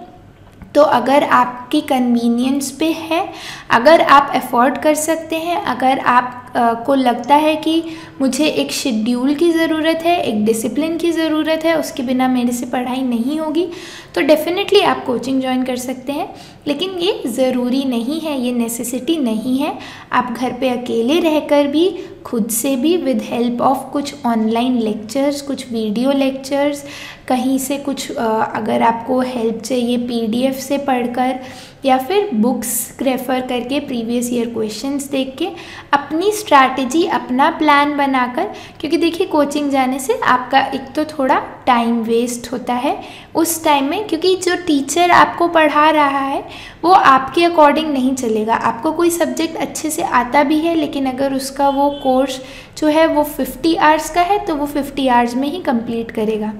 तो अगर आपकी कन्वीनियंस पे है, अगर आप अफोर्ड कर सकते हैं, अगर आप को लगता है कि मुझे एक शेड्यूल की ज़रूरत है, एक डिसिप्लिन की ज़रूरत है, उसके बिना मेरे से पढ़ाई नहीं होगी, तो डेफिनेटली आप कोचिंग ज्वाइन कर सकते हैं। लेकिन ये ज़रूरी नहीं है, ये नेसेसिटी नहीं है। आप घर पे अकेले रहकर भी, खुद से भी, विद हेल्प ऑफ कुछ ऑनलाइन लेक्चर्स, कुछ वीडियो लेक्चर्स, कहीं से कुछ अगर आपको हेल्प चाहिए PDF से पढ़कर या फिर बुक्स रेफ़र करके, प्रीवियस ईयर क्वेश्चंस देख के, अपनी स्ट्रैटेजी, अपना प्लान बनाकर, क्योंकि देखिए कोचिंग जाने से आपका एक तो थोड़ा टाइम वेस्ट होता है उस टाइम में, क्योंकि जो टीचर आपको पढ़ा रहा है वो आपके अकॉर्डिंग नहीं चलेगा। आपको कोई सब्जेक्ट अच्छे से आता भी है लेकिन अगर उसका वो कोर्स जो है वो 50 आवर्स का है तो वो 50 आवर्स में ही कंप्लीट करेगा।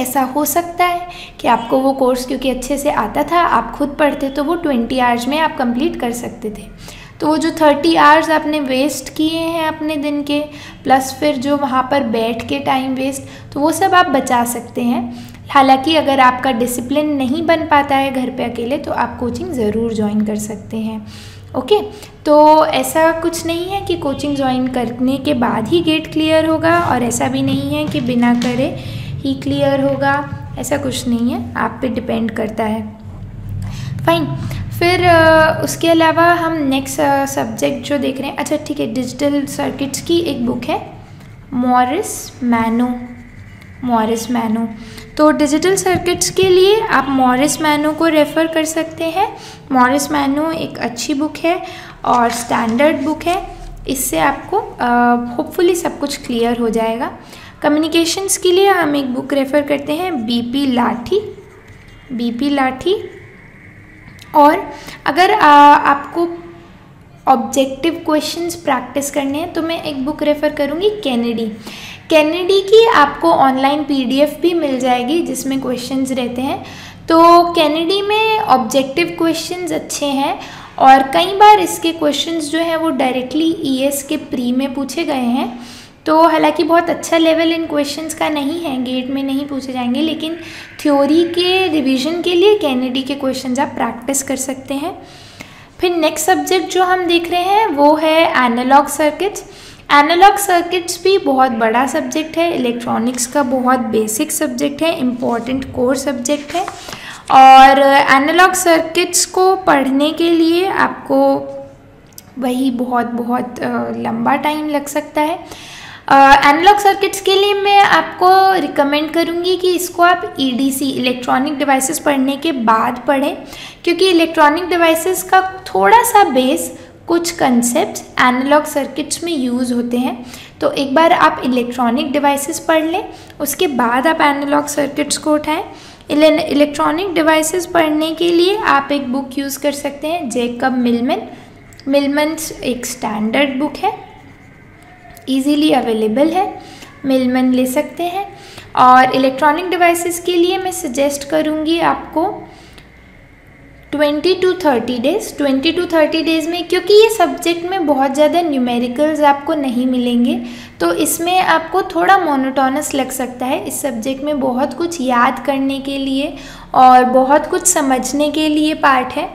ऐसा हो सकता है कि आपको वो कोर्स क्योंकि अच्छे से आता था, आप खुद पढ़ते तो वो 20 आवर्स में आप कंप्लीट कर सकते थे। तो वो जो 30 आवर्स आपने वेस्ट किए हैं अपने दिन के, प्लस फिर जो वहाँ पर बैठ के टाइम वेस्ट, तो वो सब आप बचा सकते हैं। हालांकि अगर आपका डिसिप्लिन नहीं बन पाता है घर पे अकेले तो आप कोचिंग ज़रूर ज्वाइन कर सकते हैं। ओके, तो ऐसा कुछ नहीं है कि कोचिंग ज्वाइन करने के बाद ही गेट क्लियर होगा और ऐसा भी नहीं है कि बिना करे ही क्लियर होगा, ऐसा कुछ नहीं है, आप पे डिपेंड करता है। फाइन, फिर उसके अलावा हम नेक्स्ट सब्जेक्ट जो देख रहे हैं, अच्छा ठीक है, डिजिटल सर्किट्स की एक बुक है मॉरिस मैनो। तो डिजिटल सर्किट्स के लिए आप मॉरिस मैनो को रेफ़र कर सकते हैं। मॉरिस मैनो एक अच्छी बुक है और स्टैंडर्ड बुक है, इससे आपको होपफुली सब कुछ क्लियर हो जाएगा। कम्युनिकेशंस के लिए हम एक बुक रेफ़र करते हैं बीपी लाठी। और अगर आपको ऑब्जेक्टिव क्वेश्चंस प्रैक्टिस करने हैं तो मैं एक बुक रेफ़र करूँगी कैनेडी की। आपको ऑनलाइन PDF भी मिल जाएगी जिसमें क्वेश्चंस रहते हैं। तो कैनेडी में ऑब्जेक्टिव क्वेश्चंस अच्छे हैं और कई बार इसके क्वेश्चंस जो हैं वो डायरेक्टली ES के प्री में पूछे गए हैं। तो हालांकि बहुत अच्छा लेवल इन क्वेश्चंस का नहीं है, गेट में नहीं पूछे जाएंगे, लेकिन थ्योरी के रिवीजन के लिए कैनेडी के क्वेश्चंस आप प्रैक्टिस कर सकते हैं। फिर नेक्स्ट सब्जेक्ट जो हम देख रहे हैं वो है एनालॉग सर्किट्स। एनालॉग सर्किट्स भी बहुत बड़ा सब्जेक्ट है, इलेक्ट्रॉनिक्स का बहुत बेसिक सब्जेक्ट है, इम्पॉर्टेंट कोर सब्जेक्ट है। और एनालॉग सर्किट्स को पढ़ने के लिए आपको वही बहुत लंबा टाइम लग सकता है। एनालॉग सर्किट्स के लिए मैं आपको रिकमेंड करूँगी कि इसको आप EDC, इलेक्ट्रॉनिक डिवाइसेस पढ़ने के बाद पढ़ें, क्योंकि इलेक्ट्रॉनिक डिवाइसेस का थोड़ा सा बेस, कुछ कंसेप्ट्स एनालॉग सर्किट्स में यूज़ होते हैं। तो एक बार आप इलेक्ट्रॉनिक डिवाइसेस पढ़ लें, उसके बाद आप एनालॉग सर्किट्स को उठाएं। इलेक्ट्रॉनिक डिवाइसेस पढ़ने के लिए आप एक बुक यूज़ कर सकते हैं, मिलमन एक स्टैंडर्ड बुक है, इजीली अवेलेबल है, मिलमन ले सकते हैं। और इलेक्ट्रॉनिक डिवाइसेस के लिए मैं सजेस्ट करूँगी आपको 20 to 30 डेज़ में, क्योंकि ये सब्जेक्ट में बहुत ज़्यादा न्यूमेरिकल्स आपको नहीं मिलेंगे तो इसमें आपको थोड़ा मोनोटोनस लग सकता है। इस सब्जेक्ट में बहुत कुछ याद करने के लिए और बहुत कुछ समझने के लिए पार्ट है।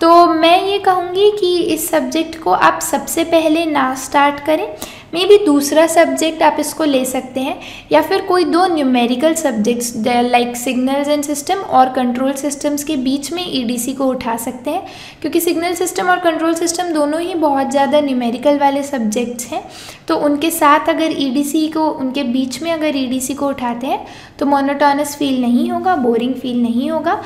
तो मैं ये कहूँगी कि इस सब्जेक्ट को आप सबसे पहले ना स्टार्ट करें, मे बी दूसरा सब्जेक्ट आप इसको ले सकते हैं, या फिर कोई दो numerical subjects like signals and system और कंट्रोल सिस्टम्स के बीच में ईडीसी को उठा सकते हैं, क्योंकि सिग्नल सिस्टम और कंट्रोल सिस्टम दोनों ही बहुत ज़्यादा न्यूमेरिकल वाले सब्जेक्ट्स हैं। तो उनके साथ अगर ईडीसी को, उनके बीच में अगर ईडीसी को उठाते हैं तो मोनोटोनस फील नहीं होगा, बोरिंग फील नहीं होगा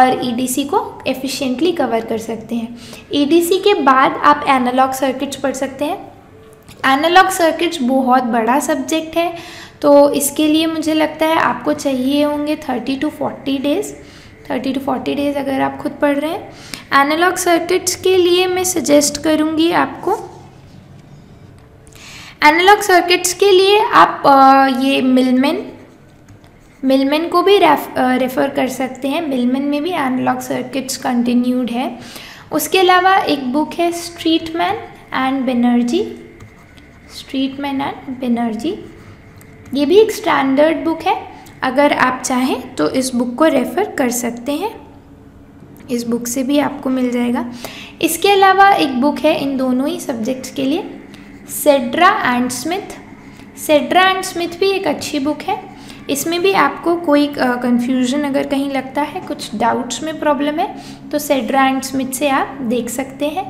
और ईडीसी को एफिशिएंटली कवर कर सकते हैं। ईडीसी के बाद आप एनालॉग सर्किट्स पढ़ सकते हैं। एनालॉग सर्किट्स बहुत बड़ा सब्जेक्ट है, तो इसके लिए मुझे लगता है आपको चाहिए होंगे 30 to 40 डेज़। 30 to 40 डेज़ अगर आप खुद पढ़ रहे हैं। एनालॉग सर्किट्स के लिए मैं सजेस्ट करूँगी आपको, एनालॉग सर्किट्स के लिए आप ये मिलमैन को भी रेफ़र कर सकते हैं। मिलमैन में भी एनालॉग सर्किट्स कंटिन्यूड है। उसके अलावा एक बुक है स्ट्रीटमैन and बेनर्जी, स्ट्रीटमैन and बेनर्जी, ये भी एक स्टैंडर्ड बुक है। अगर आप चाहें तो इस बुक को रेफ़र कर सकते हैं, इस बुक से भी आपको मिल जाएगा। इसके अलावा एक बुक है इन दोनों ही सब्जेक्ट्स के लिए, Sedra and Smith. Sedra and Smith भी एक अच्छी बुक है। इसमें भी आपको कोई कन्फ्यूज़न अगर कहीं लगता है, कुछ डाउट्स में प्रॉब्लम है, तो सेड्रा एंड स्मिथ से आप देख सकते हैं।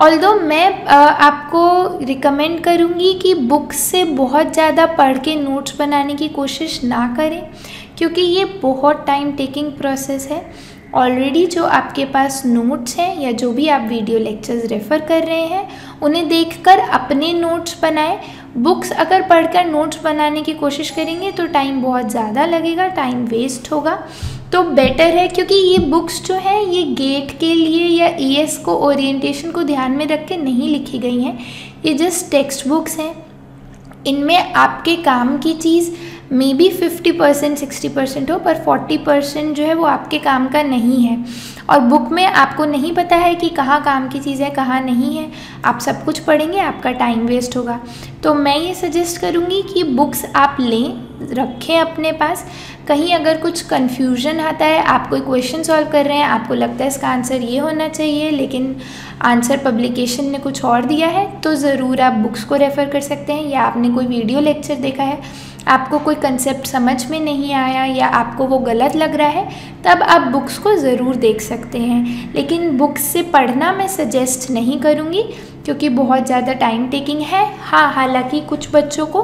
ऑल्दो मैं आपको रिकमेंड करूँगी कि बुक से बहुत ज़्यादा पढ़ के नोट्स बनाने की कोशिश ना करें, क्योंकि ये बहुत टाइम टेकिंग प्रोसेस है। ऑलरेडी जो आपके पास नोट्स हैं या जो भी आप वीडियो लेक्चर्स रेफ़र कर रहे हैं, उन्हें देखकर अपने नोट्स बनाएं। बुक्स अगर पढ़कर नोट्स बनाने की कोशिश करेंगे तो टाइम बहुत ज़्यादा लगेगा, टाइम वेस्ट होगा। तो बेटर है, क्योंकि ये बुक्स जो हैं ये गेट के लिए या ईएस को, ओरिएंटेशन को ध्यान में रख के नहीं लिखी गई हैं, ये जस्ट टेक्स्ट बुक्स हैं। इनमें आपके काम की चीज़ मे बी 50% 60% हो, पर 40% जो है वो आपके काम का नहीं है, और बुक में आपको नहीं पता है कि कहाँ काम की चीज़ है कहाँ नहीं है। आप सब कुछ पढ़ेंगे, आपका टाइम वेस्ट होगा। तो मैं ये सजेस्ट करूँगी कि बुक्स आप लें, रखें अपने पास। कहीं अगर कुछ कन्फ्यूजन आता है, आप कोई क्वेश्चन सॉल्व कर रहे हैं, आपको लगता है इसका आंसर ये होना चाहिए लेकिन आंसर पब्लिकेशन ने कुछ और दिया है, तो ज़रूर आप बुक्स को रेफ़र कर सकते हैं। या आपने कोई वीडियो लेक्चर देखा है, आपको कोई कंसेप्ट समझ में नहीं आया या आपको वो गलत लग रहा है, तब आप बुक्स को ज़रूर देख सकते हैं। लेकिन बुक्स से पढ़ना मैं सजेस्ट नहीं करूँगी, क्योंकि बहुत ज़्यादा टाइम टेकिंग है। हाँ, हालांकि कुछ बच्चों को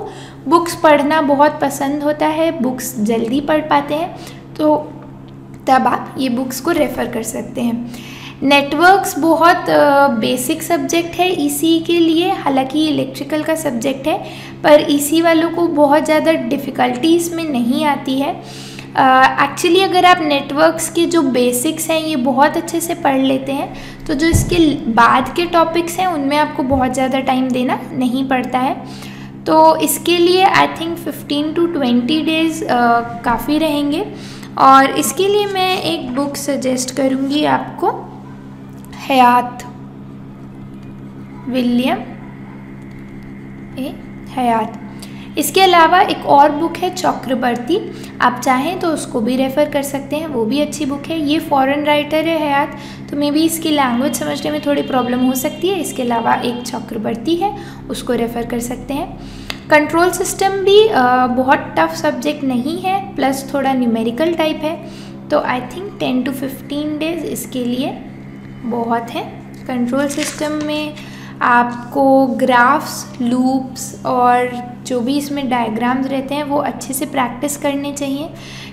बुक्स पढ़ना बहुत पसंद होता है, बुक्स जल्दी पढ़ पाते हैं, तो तब आप ये बुक्स को रेफ़र कर सकते हैं। नेटवर्क्स बहुत बेसिक सब्जेक्ट है ईसीई के लिए, हालांकि ये इलेक्ट्रिकल का सब्जेक्ट है, पर ईसीई वालों को बहुत ज़्यादा डिफ़िकल्टीज में नहीं आती है। एक्चुअली अगर आप नेटवर्क्स के जो बेसिक्स हैं ये बहुत अच्छे से पढ़ लेते हैं, तो जो इसके बाद के टॉपिक्स हैं उनमें आपको बहुत ज़्यादा टाइम देना नहीं पड़ता है। तो इसके लिए आई थिंक 15 to 20 डेज़ काफ़ी रहेंगे। और इसके लिए मैं एक बुक सजेस्ट करूँगी आपको, हयात, विलियम ए हयात। इसके अलावा एक और बुक है चक्रवर्ती, आप चाहें तो उसको भी रेफ़र कर सकते हैं, वो भी अच्छी बुक है। ये फॉरेन राइटर है हयात, तो मे बी इसकी लैंग्वेज समझने में थोड़ी प्रॉब्लम हो सकती है। इसके अलावा एक चक्रवर्ती है, उसको रेफ़र कर सकते हैं। कंट्रोल सिस्टम भी बहुत टफ सब्जेक्ट नहीं है, प्लस थोड़ा न्यूमेरिकल टाइप है, तो आई थिंक 10 to 15 डेज़ इसके लिए बहुत है। कंट्रोल सिस्टम में आपको ग्राफ्स, लूप्स और जो भी इसमें डायग्राम्स रहते हैं वो अच्छे से प्रैक्टिस करने चाहिए,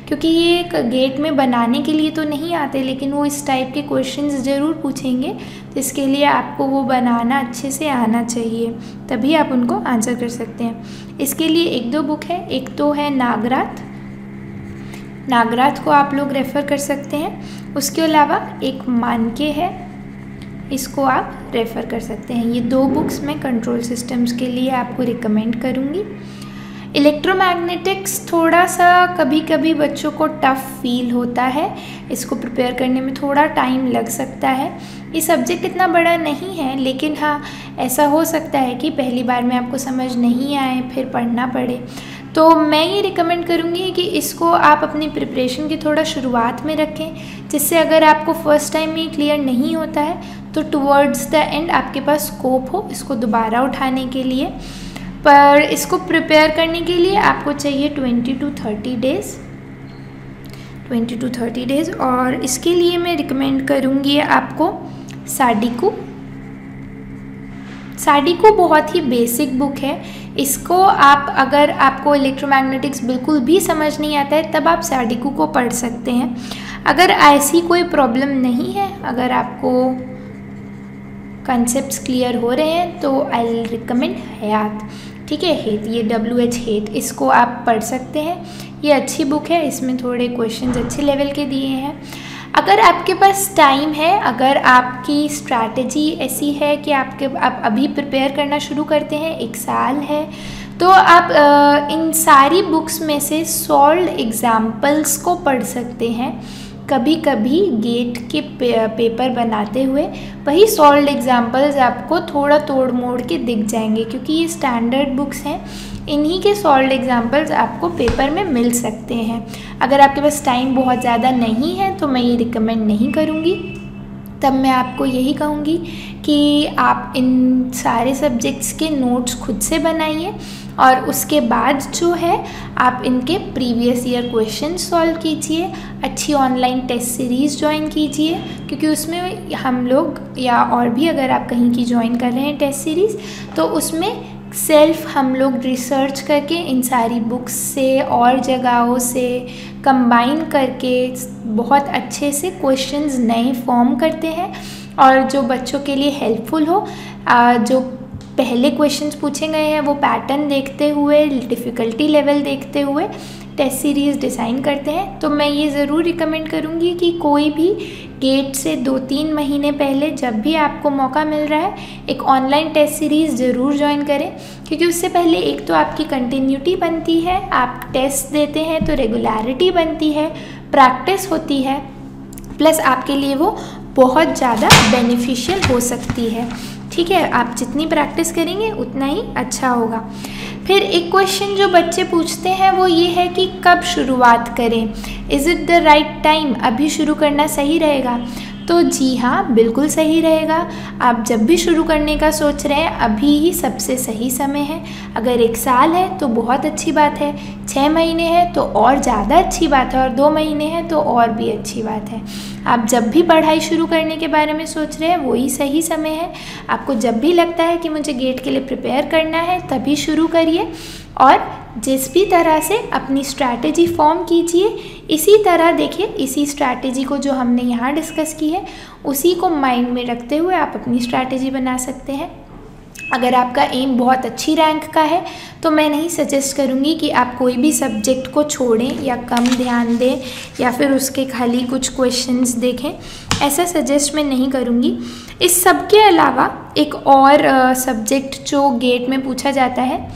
क्योंकि ये गेट में बनाने के लिए तो नहीं आते, लेकिन वो इस टाइप के क्वेश्चंस ज़रूर पूछेंगे, तो इसके लिए आपको वो बनाना अच्छे से आना चाहिए, तभी आप उनको आंसर कर सकते हैं। इसके लिए एक दो बुक है, एक तो है नागराथ, नागराथ को आप लोग रेफ़र कर सकते हैं। उसके अलावा एक मानके है, इसको आप रेफ़र कर सकते हैं। ये दो बुक्स मैं कंट्रोल सिस्टम्स के लिए आपको रिकमेंड करूँगी। इलेक्ट्रोमैग्नेटिक्स थोड़ा सा कभी कभी बच्चों को टफ़ फील होता है, इसको प्रिपेयर करने में थोड़ा टाइम लग सकता है। ये सब्जेक्ट इतना बड़ा नहीं है, लेकिन हाँ ऐसा हो सकता है कि पहली बार में आपको समझ नहीं आए, फिर पढ़ना पड़े। तो मैं ये रिकमेंड करूँगी कि इसको आप अपनी प्रिपरेशन की थोड़ा शुरुआत में रखें, जिससे अगर आपको फ़र्स्ट टाइम में क्लियर नहीं होता है तो टुवर्ड्स द एंड आपके पास स्कोप हो इसको दोबारा उठाने के लिए। पर इसको प्रिपेयर करने के लिए आपको चाहिए 20 to 30 days 20 to 30 days। और इसके लिए मैं रिकमेंड करूँगी आपको साडिकू। साडिकू बहुत ही बेसिक बुक है, इसको आप अगर आपको इलेक्ट्रोमैग्नेटिक्स बिल्कुल भी समझ नहीं आता है तब आप साडिकू को पढ़ सकते हैं। अगर ऐसी कोई प्रॉब्लम नहीं है, अगर आपको कॉन्सेप्ट्स क्लियर हो रहे हैं तो आई विल रिकमेंड हैत, ठीक है, हेत, ये WH Hayt, इसको आप पढ़ सकते हैं। ये अच्छी बुक है, इसमें थोड़े क्वेश्चंस अच्छे लेवल के दिए हैं। अगर आपके पास टाइम है, अगर आपकी स्ट्रैटेजी ऐसी है कि आप अभी प्रिपेयर करना शुरू करते हैं, 1 साल है, तो आप इन सारी बुक्स में से सॉल्व एग्जाम्पल्स को पढ़ सकते हैं। कभी कभी गेट के पेपर बनाते हुए वही सॉल्व एग्जाम्पल्स आपको थोड़ा तोड़ मोड़ के दिख जाएंगे, क्योंकि ये स्टैंडर्ड बुक्स हैं, इन्हीं के सॉल्व एग्जाम्पल्स आपको पेपर में मिल सकते हैं। अगर आपके पास टाइम बहुत ज़्यादा नहीं है तो मैं ये रिकमेंड नहीं करूँगी, तब मैं आपको यही कहूँगी कि आप इन सारे सब्जेक्ट्स के नोट्स खुद से बनाइए और उसके बाद जो है आप इनके प्रीवियस ईयर क्वेश्चन सॉल्व कीजिए। अच्छी ऑनलाइन टेस्ट सीरीज़ ज्वाइन कीजिए, क्योंकि उसमें हम लोग या और भी अगर आप कहीं की ज्वाइन कर रहे हैं टेस्ट सीरीज़, तो उसमें सेल्फ हम लोग रिसर्च करके इन सारी बुक्स से और जगहों से कंबाइन करके बहुत अच्छे से क्वेश्चंस नए फॉर्म करते हैं, और जो बच्चों के लिए हेल्पफुल हो। जो पहले क्वेश्चंस पूछे गए हैं वो पैटर्न देखते हुए, डिफ़िकल्टी लेवल देखते हुए टेस्ट सीरीज़ डिज़ाइन करते हैं। तो मैं ये ज़रूर रिकमेंड करूँगी कि कोई भी गेट से 2-3 महीने पहले जब भी आपको मौका मिल रहा है एक ऑनलाइन टेस्ट सीरीज़ ज़रूर ज्वाइन करें, क्योंकि उससे पहले एक तो आपकी कंटिन्यूटी बनती है, आप टेस्ट देते हैं तो रेगुलरिटी बनती है, प्रैक्टिस होती है, प्लस आपके लिए वो बहुत ज़्यादा बेनिफिशियल हो सकती है, ठीक है। आप जितनी प्रैक्टिस करेंगे उतना ही अच्छा होगा। फिर एक क्वेश्चन जो बच्चे पूछते हैं वो ये है कि कब शुरुआत करें, is it the right time, अभी शुरू करना सही रहेगा? तो जी हाँ, बिल्कुल सही रहेगा। आप जब भी शुरू करने का सोच रहे हैं अभी ही सबसे सही समय है। अगर 1 साल है तो बहुत अच्छी बात है, 6 महीने है तो और ज़्यादा अच्छी बात है, और 2 महीने है तो और भी अच्छी बात है। आप जब भी पढ़ाई शुरू करने के बारे में सोच रहे हैं वही सही समय है। आपको जब भी लगता है कि मुझे गेट के लिए प्रिपेयर करना है तभी शुरू करिए, और जिस भी तरह से अपनी स्ट्रैटेजी फॉर्म कीजिए इसी तरह देखिए, इसी स्ट्रैटेजी को जो हमने यहाँ डिस्कस की है उसी को माइंड में रखते हुए आप अपनी स्ट्रैटेजी बना सकते हैं। अगर आपका एम बहुत अच्छी रैंक का है तो मैं नहीं सजेस्ट करूँगी कि आप कोई भी सब्जेक्ट को छोड़ें या कम ध्यान दें या फिर उसके खाली कुछ क्वेश्चंस देखें, ऐसा सजेस्ट मैं नहीं करूँगी। इस सब के अलावा एक और सब्जेक्ट जो गेट में पूछा जाता है,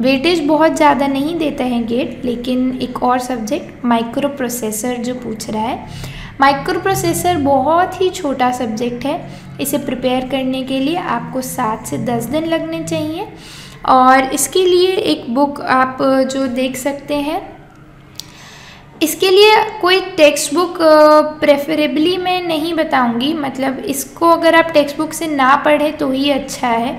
वेटेज बहुत ज़्यादा नहीं देता है गेट, लेकिन एक और सब्जेक्ट माइक्रो प्रोसेसर जो पूछ रहा है, माइक्रो प्रोसेसर बहुत ही छोटा सब्जेक्ट है। इसे प्रिपेयर करने के लिए आपको 7 से 10 दिन लगने चाहिए, और इसके लिए एक बुक आप जो देख सकते हैं, इसके लिए कोई टेक्स्ट बुक प्रेफरेबली मैं नहीं बताऊंगी, मतलब इसको अगर आप टेक्स्ट बुक से ना पढ़ें तो ही अच्छा है,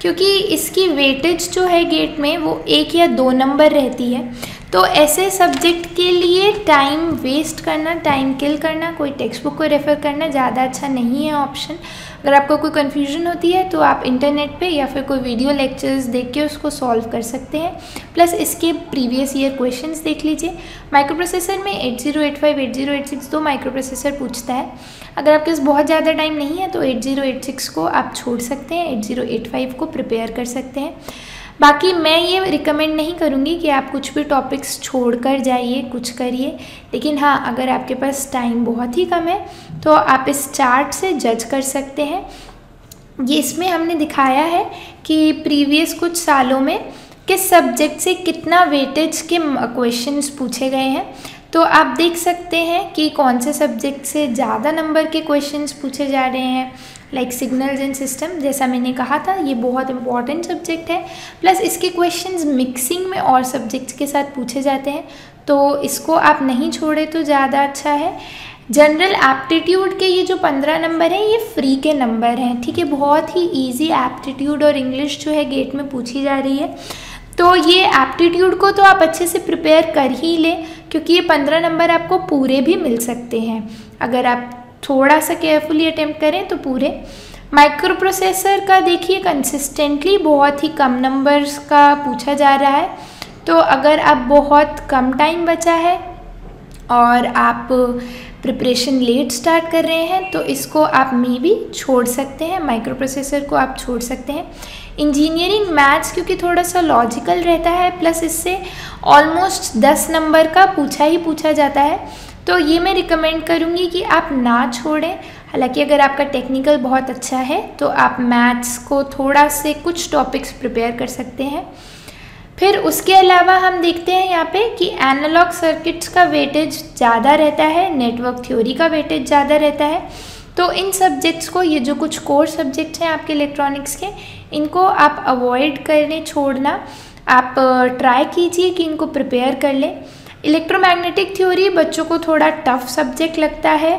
क्योंकि इसकी वेटेज जो है गेट में वो 1 या 2 नंबर रहती है। तो ऐसे सब्जेक्ट के लिए टाइम वेस्ट करना, टाइम किल करना, कोई टेक्स्ट बुक को रेफ़र करना ज़्यादा अच्छा नहीं है ऑप्शन। अगर आपको कोई कन्फ्यूजन होती है तो आप इंटरनेट पे या फिर कोई वीडियो लेक्चर्स देख के उसको सॉल्व कर सकते हैं, प्लस इसके प्रीवियस ईयर क्वेश्चंस देख लीजिए। माइक्रो प्रोसेसर में 8085, 8086 तो माइक्रो प्रोसेसर पूछता है। अगर आपके पास बहुत ज़्यादा टाइम नहीं है तो 8086 को आप छोड़ सकते हैं, 8085 को प्रिपेयर कर सकते हैं। बाकी मैं ये रिकमेंड नहीं करूँगी कि आप कुछ भी टॉपिक्स छोड़कर जाइए, कुछ करिए, लेकिन हाँ, अगर आपके पास टाइम बहुत ही कम है तो आप इस चार्ट से जज कर सकते हैं। ये इसमें हमने दिखाया है कि प्रीवियस कुछ सालों में किस सब्जेक्ट से कितना वेटेज के क्वेश्चंस पूछे गए हैं, तो आप देख सकते हैं कि कौन से सब्जेक्ट से ज़्यादा नंबर के क्वेश्चंस पूछे जा रहे हैं। लाइक सिग्नल्स एंड सिस्टम, जैसा मैंने कहा था, ये बहुत इंपॉर्टेंट सब्जेक्ट है, प्लस इसके क्वेश्चंस मिक्सिंग में और सब्जेक्ट्स के साथ पूछे जाते हैं, तो इसको आप नहीं छोड़े तो ज़्यादा अच्छा है। जनरल एप्टीट्यूड के ये जो 15 नंबर हैं ये फ्री के नंबर हैं, ठीक है, बहुत ही ईजी एप्टीट्यूड और इंग्लिश जो है गेट में पूछी जा रही है। तो ये एप्टीट्यूड को तो आप अच्छे से प्रिपेयर कर ही लें, क्योंकि ये 15 नंबर आपको पूरे भी मिल सकते हैं अगर आप थोड़ा सा केयरफुली अटेम्प्ट करें तो पूरे। माइक्रो प्रोसेसर का देखिए कंसिस्टेंटली बहुत ही कम नंबर्स का पूछा जा रहा है, तो अगर आप बहुत कम टाइम बचा है और आप प्रिपरेशन लेट स्टार्ट कर रहे हैं तो इसको आप मे भी छोड़ सकते हैं, माइक्रो प्रोसेसर को आप छोड़ सकते हैं। इंजीनियरिंग मैथ्स क्योंकि थोड़ा सा लॉजिकल रहता है प्लस इससे ऑलमोस्ट 10 नंबर का पूछा ही पूछा जाता है, तो ये मैं रिकमेंड करूँगी कि आप ना छोड़ें। हालांकि अगर आपका टेक्निकल बहुत अच्छा है तो आप मैथ्स को थोड़ा से कुछ टॉपिक्स प्रिपेयर कर सकते हैं। फिर उसके अलावा हम देखते हैं यहाँ पे कि एनालॉग सर्किट्स का वेटेज ज़्यादा रहता है, नेटवर्क थ्योरी का वेटेज ज़्यादा रहता है, तो इन सब्जेक्ट्स को, ये जो कुछ कोर सब्जेक्ट्स हैं आपके इलेक्ट्रॉनिक्स के, इनको आप अवॉइड करने छोड़ना, आप ट्राई कीजिए कि इनको प्रिपेयर कर लें। इलेक्ट्रोमैग्नेटिक थ्योरी बच्चों को थोड़ा टफ सब्जेक्ट लगता है,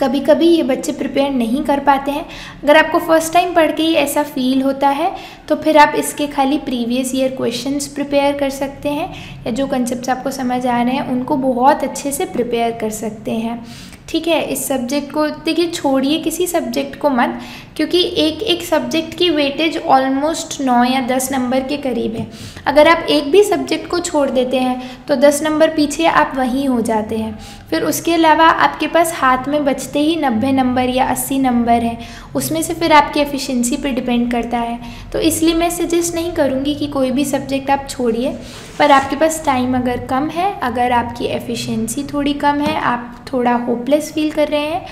कभी कभी ये बच्चे प्रिपेयर नहीं कर पाते हैं। अगर आपको फर्स्ट टाइम पढ़ के ही ऐसा फील होता है तो फिर आप इसके खाली प्रीवियस ईयर क्वेश्चंस प्रिपेयर कर सकते हैं, या जो कंसेप्ट्स आपको समझ आ रहे हैं उनको बहुत अच्छे से प्रिपेयर कर सकते हैं। ठीक है, इस सब्जेक्ट को देखिए, छोड़िए किसी सब्जेक्ट को मत, क्योंकि एक एक सब्जेक्ट की वेटेज ऑलमोस्ट 9 या 10 नंबर के करीब है। अगर आप एक भी सब्जेक्ट को छोड़ देते हैं तो 10 नंबर पीछे आप वहीं हो जाते हैं। फिर उसके अलावा आपके पास हाथ में बचते ही 90 नंबर या 80 नंबर हैं, उसमें से फिर आपकी एफिशिएंसी पे डिपेंड करता है। तो इसलिए मैं सजेस्ट नहीं करूँगी कि कोई भी सब्जेक्ट आप छोड़िए, पर आपके पास टाइम अगर कम है, अगर आपकी एफिशिएंसी थोड़ी कम है, आप थोड़ा होपलेस फील कर रहे हैं,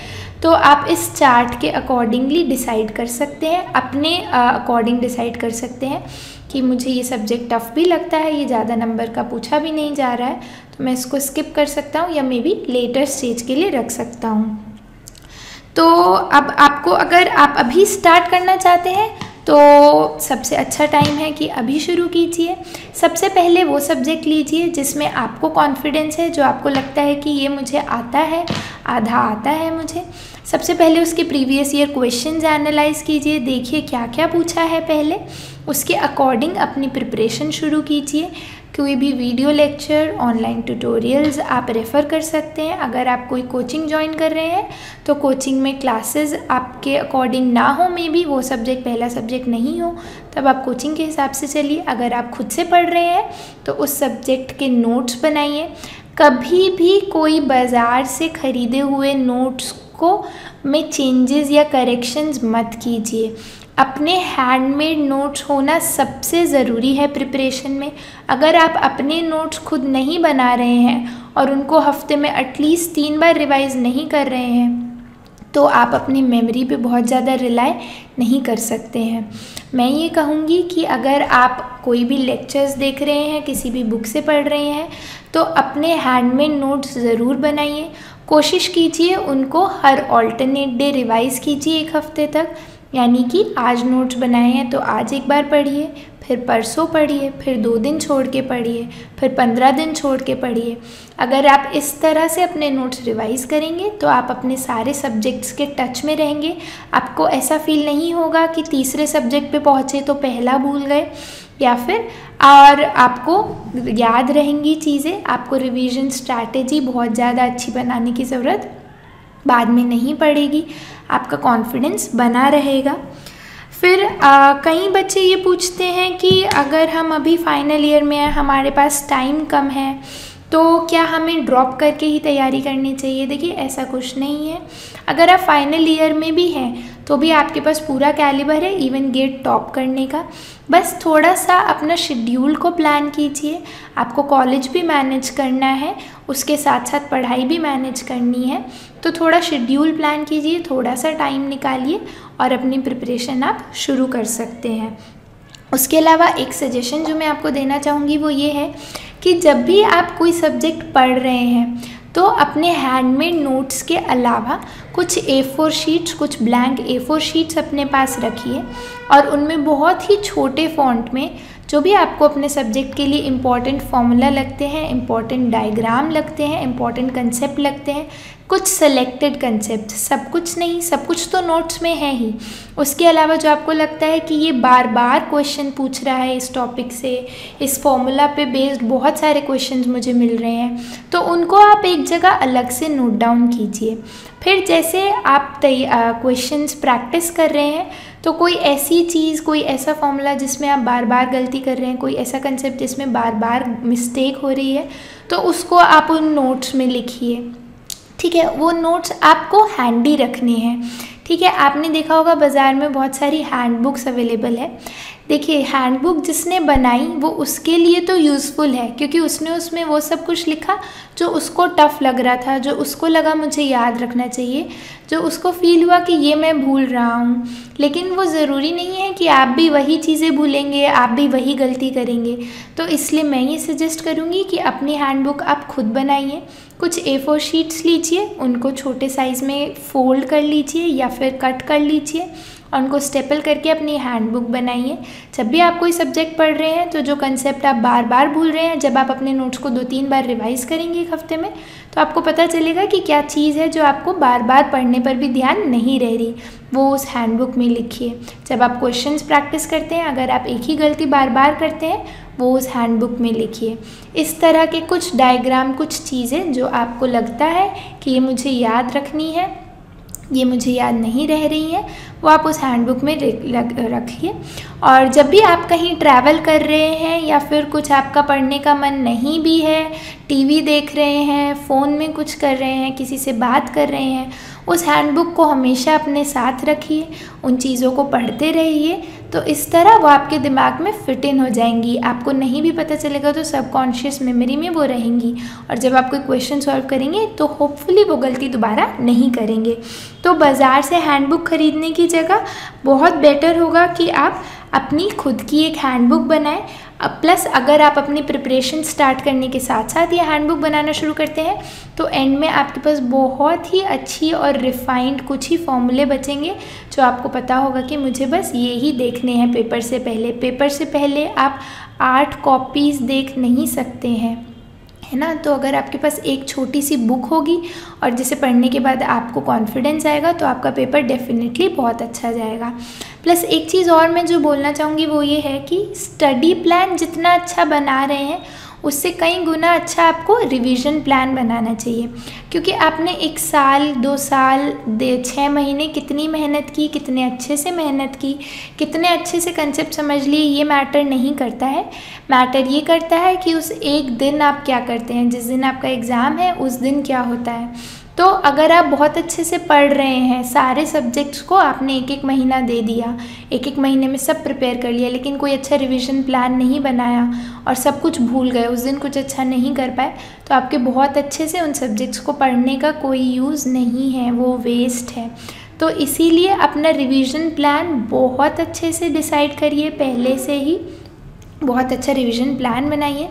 तो आप इस चार्ट के अकॉर्डिंगली डिसाइड कर सकते हैं, अपने अकॉर्डिंग डिसाइड कर सकते हैं कि मुझे ये सब्जेक्ट टफ भी लगता है, ये ज़्यादा नंबर का पूछा भी नहीं जा रहा है, तो मैं इसको स्किप कर सकता हूँ या मे बी लेटर स्टेज के लिए रख सकता हूँ। तो अब आपको, अगर आप अभी स्टार्ट करना चाहते हैं तो सबसे अच्छा टाइम है कि अभी शुरू कीजिए। सबसे पहले वो सब्जेक्ट लीजिए जिसमें आपको कॉन्फिडेंस है, जो आपको लगता है कि ये मुझे आता है, आधा आता है मुझे। सबसे पहले उसके प्रीवियस ईयर क्वेश्चंस एनालाइज कीजिए, देखिए क्या क्या पूछा है पहले, उसके अकॉर्डिंग अपनी प्रिपरेशन शुरू कीजिए। कोई भी वीडियो लेक्चर, ऑनलाइन ट्यूटोरियल्स आप रेफ़र कर सकते हैं। अगर आप कोई कोचिंग ज्वाइन कर रहे हैं तो कोचिंग में क्लासेस आपके अकॉर्डिंग ना हो, मे बी वो सब्जेक्ट पहला सब्जेक्ट नहीं हो, तब आप कोचिंग के हिसाब से चलिए। अगर आप खुद से पढ़ रहे हैं तो उस सब्जेक्ट के नोट्स बनाइए। कभी भी कोई बाज़ार से ख़रीदे हुए नोट्स को में चेंजेस या करेक्शंस मत कीजिए। अपने हैंडमेड नोट्स होना सबसे ज़रूरी है प्रिपरेशन में। अगर आप अपने नोट्स खुद नहीं बना रहे हैं और उनको हफ्ते में एटलीस्ट 3 बार रिवाइज़ नहीं कर रहे हैं तो आप अपनी मेमोरी पे बहुत ज़्यादा रिलाई नहीं कर सकते हैं। मैं ये कहूँगी कि अगर आप कोई भी लेक्चर्स देख रहे हैं, किसी भी बुक से पढ़ रहे हैं, तो अपने हैंडमेड नोट्स ज़रूर बनाइए। कोशिश कीजिए उनको हर ऑल्टरनेट डे रिवाइज़ कीजिए 1 हफ्ते तक, यानी कि आज नोट्स बनाए हैं तो आज 1 बार पढ़िए, फिर परसों पढ़िए, फिर 2 दिन छोड़ के पढ़िए, फिर 15 दिन छोड़ के पढ़िए। अगर आप इस तरह से अपने नोट्स रिवाइज़ करेंगे तो आप अपने सारे सब्जेक्ट्स के टच में रहेंगे। आपको ऐसा फील नहीं होगा कि तीसरे सब्जेक्ट पे पहुँचे तो पहला भूल गए, या फिर और आपको याद रहेंगी चीज़ें। आपको रिवीजन स्ट्रैटेजी बहुत ज़्यादा अच्छी बनाने की ज़रूरत बाद में नहीं पड़ेगी, आपका कॉन्फिडेंस बना रहेगा। फिर कई बच्चे ये पूछते हैं कि अगर हम अभी फाइनल ईयर में हैं, हमारे पास टाइम कम है, तो क्या हमें ड्रॉप करके ही तैयारी करनी चाहिए। देखिए ऐसा कुछ नहीं है। अगर आप फाइनल ईयर में भी हैं तो भी आपके पास पूरा कैलिबर है इवन गेट टॉप करने का। बस थोड़ा सा अपना शेड्यूल को प्लान कीजिए। आपको कॉलेज भी मैनेज करना है, उसके साथ साथ पढ़ाई भी मैनेज करनी है, तो थोड़ा शेड्यूल प्लान कीजिए, थोड़ा सा टाइम निकालिए और अपनी प्रिपरेशन आप शुरू कर सकते हैं। उसके अलावा एक सजेशन जो मैं आपको देना चाहूँगी वो ये है कि जब भी आप कोई सब्जेक्ट पढ़ रहे हैं तो अपने हैंडमेड नोट्स के अलावा कुछ A4 शीट्स, कुछ ब्लैंक A4 शीट्स अपने पास रखिए और उनमें बहुत ही छोटे फॉन्ट में जो भी आपको अपने सब्जेक्ट के लिए इम्पॉर्टेंट फॉर्मूला लगते हैं, इम्पॉर्टेंट डायग्राम लगते हैं, इम्पॉर्टेंट कंसेप्ट लगते हैं, कुछ सेलेक्टेड कंसेप्ट, सब कुछ नहीं, सब कुछ तो नोट्स में है ही, उसके अलावा जो आपको लगता है कि ये बार बार क्वेश्चन पूछ रहा है इस टॉपिक से, इस फॉर्मूला पे बेस्ड बहुत सारे क्वेश्चंस मुझे मिल रहे हैं, तो उनको आप एक जगह अलग से नोट डाउन कीजिए। फिर जैसे आप क्वेश्चंस प्रैक्टिस कर रहे हैं तो कोई ऐसी चीज़, कोई ऐसा फॉर्मूला जिसमें आप बार बार गलती कर रहे हैं, कोई ऐसा कंसेप्ट जिसमें बार बार मिस्टेक हो रही है, तो उसको आप उन नोट्स में लिखिए, ठीक है। वो नोट्स आपको हैंडी रखने हैं, ठीक है। आपने देखा होगा बाज़ार में बहुत सारी हैंडबुक्स अवेलेबल है। देखिए, हैंडबुक जिसने बनाई वो उसके लिए तो यूज़फुल है, क्योंकि उसने उसमें वो सब कुछ लिखा जो उसको टफ लग रहा था, जो उसको लगा मुझे याद रखना चाहिए, जो उसको फील हुआ कि ये मैं भूल रहा हूँ। लेकिन वो ज़रूरी नहीं है कि आप भी वही चीज़ें भूलेंगे, आप भी वही गलती करेंगे। तो इसलिए मैं ये सजेस्ट करूँगी कि अपनी हैंडबुक आप खुद बनाइए। कुछ A4 शीट्स लीजिए, उनको छोटे साइज़ में फ़ोल्ड कर लीजिए या फिर कट कर लीजिए और उनको स्टेपल करके अपनी हैंडबुक बनाइए। जब भी आप कोई सब्जेक्ट पढ़ रहे हैं तो जो कंसेप्ट आप बार बार भूल रहे हैं, जब आप अपने नोट्स को 2-3 बार रिवाइज़ करेंगे एक हफ्ते में, तो आपको पता चलेगा कि क्या चीज़ है जो आपको बार बार पढ़ने पर भी ध्यान नहीं रह रही, वो उस हैंडबुक में लिखिए। जब आप क्वेश्चंस प्रैक्टिस करते हैं, अगर आप एक ही गलती बार बार करते हैं, वो उस हैंडबुक में लिखिए। इस तरह के कुछ डायग्राम, कुछ चीज़ें जो आपको लगता है कि ये मुझे याद रखनी है, ये मुझे याद नहीं रह रही है, वो आप उस हैंडबुक में रखिए। और जब भी आप कहीं ट्रैवल कर रहे हैं या फिर कुछ आपका पढ़ने का मन नहीं भी है, टीवी देख रहे हैं, फ़ोन में कुछ कर रहे हैं, किसी से बात कर रहे हैं, उस हैंडबुक को हमेशा अपने साथ रखिए, उन चीज़ों को पढ़ते रहिए। तो इस तरह वो आपके दिमाग में फिट इन हो जाएंगी, आपको नहीं भी पता चलेगा तो सबकॉन्शियस मेमोरी में वो रहेंगी, और जब आप कोई क्वेश्चन सॉल्व करेंगे तो होपफुली वो गलती दोबारा नहीं करेंगे। तो बाज़ार से हैंडबुक ख़रीदने की जगह बहुत बेटर होगा कि आप अपनी खुद की एक हैंडबुक बनाएं। प्लस अगर आप अपनी प्रिपरेशन स्टार्ट करने के साथ साथ ये हैंडबुक बनाना शुरू करते हैं तो एंड में आपके पास बहुत ही अच्छी और रिफाइंड कुछ ही फॉर्मूले बचेंगे जो आपको पता होगा कि मुझे बस ये ही देखने हैं। पेपर से पहले आप 8 कॉपीज़ देख नहीं सकते हैं, है ना। तो अगर आपके पास एक छोटी सी बुक होगी और जिसे पढ़ने के बाद आपको कॉन्फिडेंस आएगा तो आपका पेपर डेफिनेटली बहुत अच्छा जाएगा। प्लस एक चीज़ और मैं जो बोलना चाहूँगी वो ये है कि स्टडी प्लान जितना अच्छा बना रहे हैं उससे कई गुना अच्छा आपको रिवीजन प्लान बनाना चाहिए, क्योंकि आपने 1 साल 2 साल 6 महीने कितनी मेहनत की, कितने अच्छे से मेहनत की, कितने अच्छे से कंसेप्ट समझ लिए, ये मैटर नहीं करता है। मैटर ये करता है कि उस एक दिन आप क्या करते हैं, जिस दिन आपका एग्ज़ाम है उस दिन क्या होता है। तो अगर आप बहुत अच्छे से पढ़ रहे हैं, सारे सब्जेक्ट्स को आपने 1-1 महीना दे दिया, 1-1 महीने में सब प्रिपेयर कर लिया, लेकिन कोई अच्छा रिवीजन प्लान नहीं बनाया और सब कुछ भूल गए, उस दिन कुछ अच्छा नहीं कर पाए, तो आपके बहुत अच्छे से उन सब्जेक्ट्स को पढ़ने का कोई यूज़ नहीं है, वो वेस्ट है। तो इसीलिए अपना रिवीजन प्लान बहुत अच्छे से डिसाइड करिए, पहले से ही बहुत अच्छा रिवीजन प्लान बनाइए,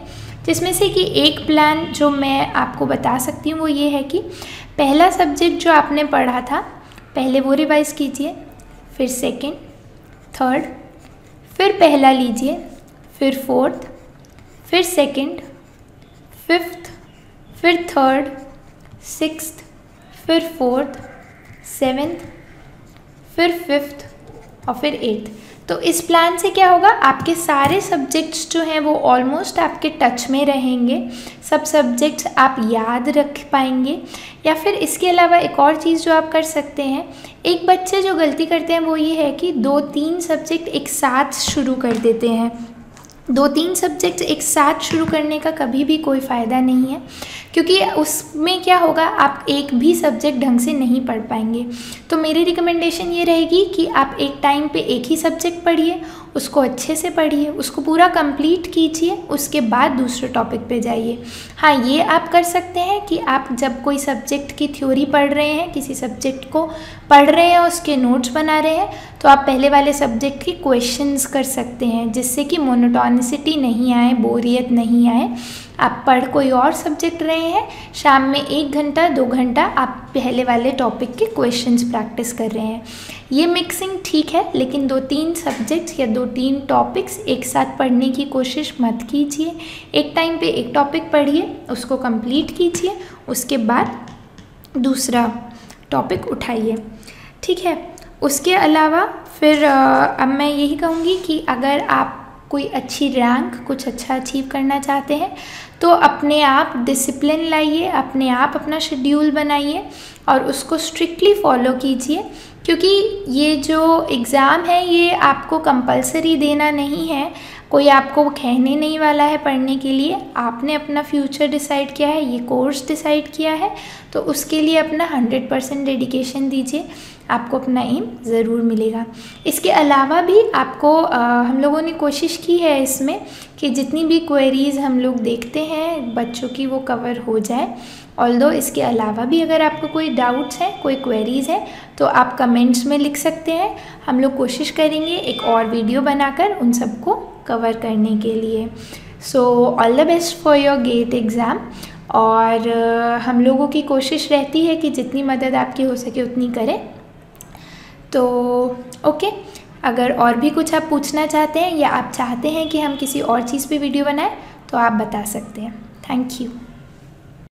जिसमें से कि एक प्लान जो मैं आपको बता सकती हूँ वो ये है कि पहला सब्जेक्ट जो आपने पढ़ा था पहले वो रिवाइज़ कीजिए, फिर सेकंड, थर्ड, फिर पहला लीजिए, फिर फोर्थ, फिर सेकंड, फिफ्थ, फिर थर्ड, सिक्स्थ, फिर फोर्थ, सेवेंथ, फिर फिफ्थ और फिर एट्थ। तो इस प्लान से क्या होगा, आपके सारे सब्जेक्ट्स जो हैं वो ऑलमोस्ट आपके टच में रहेंगे, सब सब्जेक्ट्स आप याद रख पाएंगे। या फिर इसके अलावा एक और चीज़ जो आप कर सकते हैं, एक बच्चे जो गलती करते हैं वो ये है कि 2-3 सब्जेक्ट एक साथ शुरू कर देते हैं। 2-3 सब्जेक्ट एक साथ शुरू करने का कभी भी कोई फ़ायदा नहीं है, क्योंकि उसमें क्या होगा, आप एक भी सब्जेक्ट ढंग से नहीं पढ़ पाएंगे। तो मेरी रिकमेंडेशन ये रहेगी कि आप एक टाइम पे एक ही सब्जेक्ट पढ़िए, उसको अच्छे से पढ़िए, उसको पूरा कंप्लीट कीजिए, उसके बाद दूसरे टॉपिक पे जाइए। हाँ, ये आप कर सकते हैं कि आप जब कोई सब्जेक्ट की थ्योरी पढ़ रहे हैं, किसी सब्जेक्ट को पढ़ रहे हैं, उसके नोट्स बना रहे हैं, तो आप पहले वाले सब्जेक्ट की क्वेश्चंस कर सकते हैं, जिससे कि मोनोटोनिसिटी नहीं आए, बोरियत नहीं आए। आप पढ़ कोई और सब्जेक्ट रहे हैं, शाम में 1 घंटा 2 घंटा आप पहले वाले टॉपिक के क्वेश्चंस प्रैक्टिस कर रहे हैं। ये मिक्सिंग ठीक है, लेकिन 2-3 सब्जेक्ट्स या 2-3 टॉपिक्स एक साथ पढ़ने की कोशिश मत कीजिए। एक टाइम पे एक टॉपिक पढ़िए, उसको कंप्लीट कीजिए, उसके बाद दूसरा टॉपिक उठाइए, ठीक है। उसके अलावा फिर अब मैं यही कहूँगी कि अगर आप कोई अच्छी रैंक, कुछ अच्छा अचीव करना चाहते हैं तो अपने आप डिसिप्लिन लाइए, अपने आप अपना शेड्यूल बनाइए और उसको स्ट्रिक्टली फॉलो कीजिए, क्योंकि ये जो एग्ज़ाम है ये आपको कंपलसरी देना नहीं है, कोई आपको कहने नहीं वाला है पढ़ने के लिए। आपने अपना फ्यूचर डिसाइड किया है, ये कोर्स डिसाइड किया है, तो उसके लिए अपना 100% डेडिकेशन दीजिए, आपको अपना एम ज़रूर मिलेगा। इसके अलावा भी आपको हम लोगों ने कोशिश की है इसमें कि जितनी भी क्वेरीज़ हम लोग देखते हैं बच्चों की वो कवर हो जाए। ऑल्दो इसके अलावा भी अगर आपको कोई डाउट्स हैं, कोई क्वेरीज़ हैं, तो आप कमेंट्स में लिख सकते हैं। हम लोग कोशिश करेंगे एक और वीडियो बनाकर उन सबको कवर करने के लिए। So all the best for your GATE exam. और हम लोगों की कोशिश रहती है कि जितनी मदद आपकी हो सके उतनी करें। तो ओके, अगर और भी कुछ आप पूछना चाहते हैं या आप चाहते हैं कि हम किसी और चीज़ पे वीडियो बनाएं तो आप बता सकते हैं। Thank you.